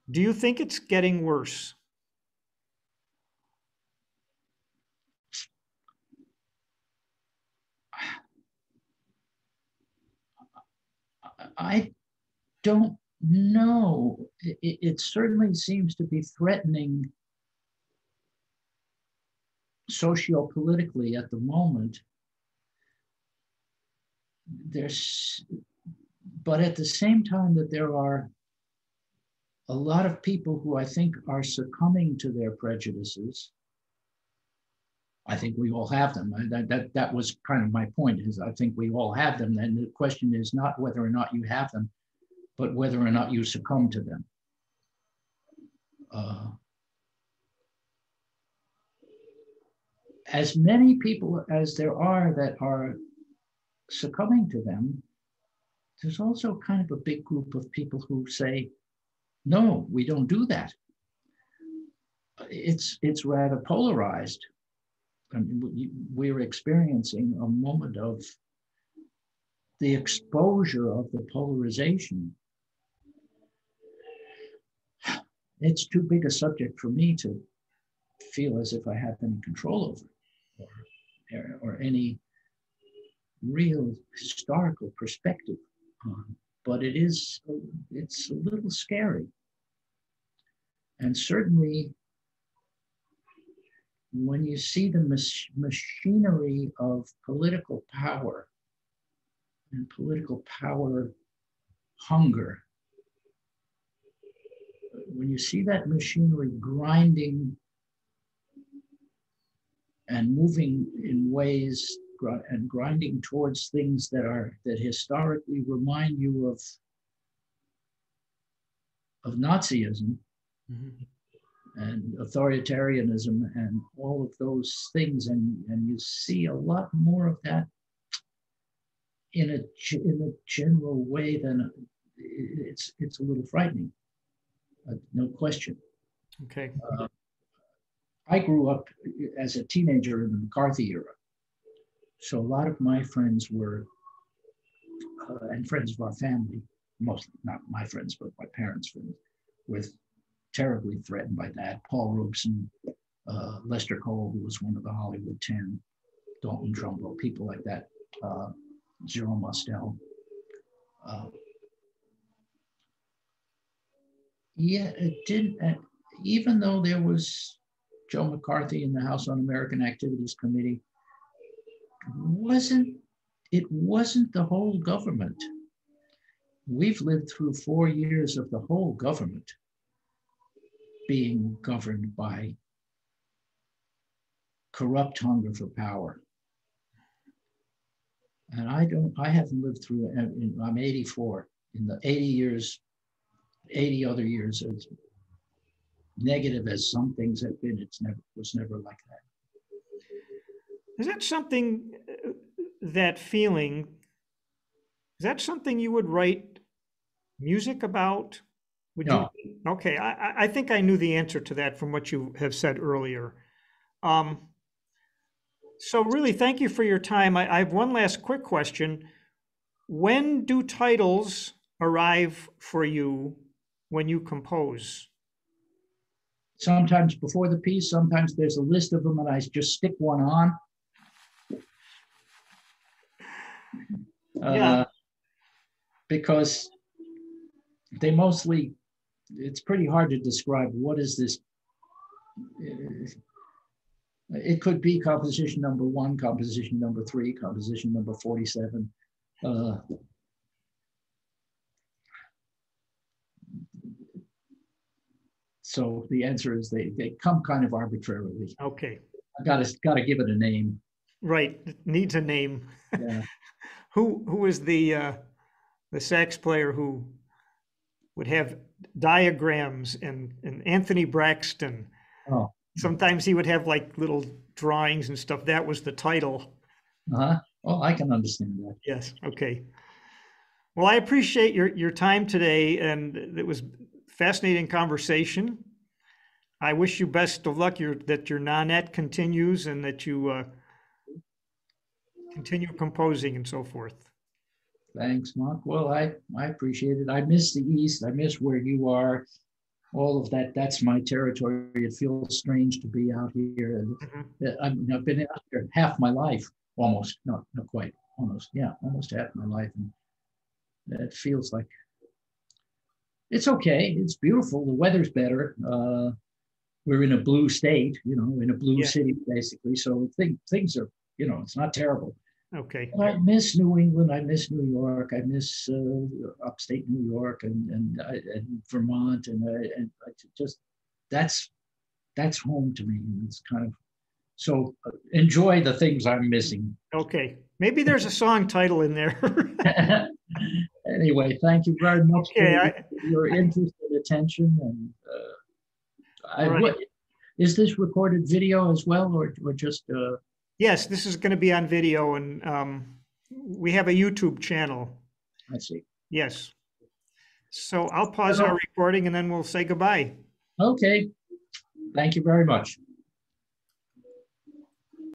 Do you think it's getting worse? I don't know. It, it certainly seems to be threatening socio-politically at the moment. There's, but at the same time that there are a lot of people who I think are succumbing to their prejudices. I think we all have them. That, that, that was kind of my point, is I think we all have them. And the question is not whether or not you have them, but whether or not you succumb to them. Uh, as many people as there are that are succumbing to them, there's also kind of a big group of people who say, no, we don't do that. It's, it's rather polarized. I mean, we're experiencing a moment of the exposure of the polarization. It's too big a subject for me to feel as if I have any control over, or, or any real historical perspective on. But it is, it's a little scary. And certainly when you see the mach- machinery of political power and political power hunger, when you see that machinery grinding and moving in ways gr- and grinding towards things that are that historically remind you of of Nazism, mm-hmm. and authoritarianism and all of those things, and, and you see a lot more of that in a in a general way than it's it's a little frightening, uh, no question. Okay. Uh, I grew up as a teenager in the McCarthy era, so a lot of my friends were, uh, and friends of our family, mostly not my friends, but my parents' friends, with. terribly threatened by that. Paul Robeson, uh, Lester Cole, who was one of the Hollywood Ten, Dalton Trumbo, people like that, uh, Zero Mostel. Uh, yeah, it didn't, uh, even though there was Joe McCarthy in the House Un-American Activities Committee, wasn't, it wasn't the whole government. We've lived through four years of the whole government being governed by corrupt hunger for power. And I don't, I haven't lived through, I'm eighty-four, in the eighty years, eighty other years, as negative as some things have been, it's never, was never like that. Is that something, that feeling, is that something you would write music about? Would no. You, okay, I, I think I knew the answer to that from what you have said earlier. Um, so really, thank you for your time. I, I have one last quick question. When do titles arrive for you when you compose? Sometimes before the piece, sometimes there's a list of them and I just stick one on. Yeah. Uh, because they mostly, it's pretty hard to describe what is this. It could be composition number one, composition number three, composition number forty-seven. Uh, so the answer is they, they come kind of arbitrarily. Okay. I gotta gotta give it a name. Right, it needs a name. Yeah. who who is the uh, the sax player who would have diagrams, and, and Anthony Braxton. Oh. Sometimes he would have like little drawings and stuff. That was the title. Uh-huh. Well, I can understand that. Yes. Okay. Well, I appreciate your, your time today, and it was fascinating conversation. I wish you best of luck, your, that your nonet continues and that you uh, continue composing and so forth. Thanks, Mark. Well, I, I appreciate it. I miss the East. I miss where you are. All of that, that's my territory. It feels strange to be out here. And mm-hmm. I've been out here half my life, almost, not, not quite, almost, yeah, almost half my life. And it feels like, it's okay. It's beautiful. The weather's better. Uh, we're in a blue state, you know, in a blue yeah. city, basically. So th- things are, you know, it's not terrible. Okay. I miss New England. I miss New York. I miss uh, upstate New York and and, and Vermont and and just that's that's home to me. And it's kind of so enjoy the things I'm missing. Okay. Maybe there's a song title in there. Anyway, thank you very much okay, for I, your interest I, and attention. And uh, I, right. what, is this recorded video as well, or or just? Uh, Yes, this is going to be on video, and um, we have a YouTube channel. I see. Yes. So I'll pause our recording, and then we'll say goodbye. Okay. Thank you very much.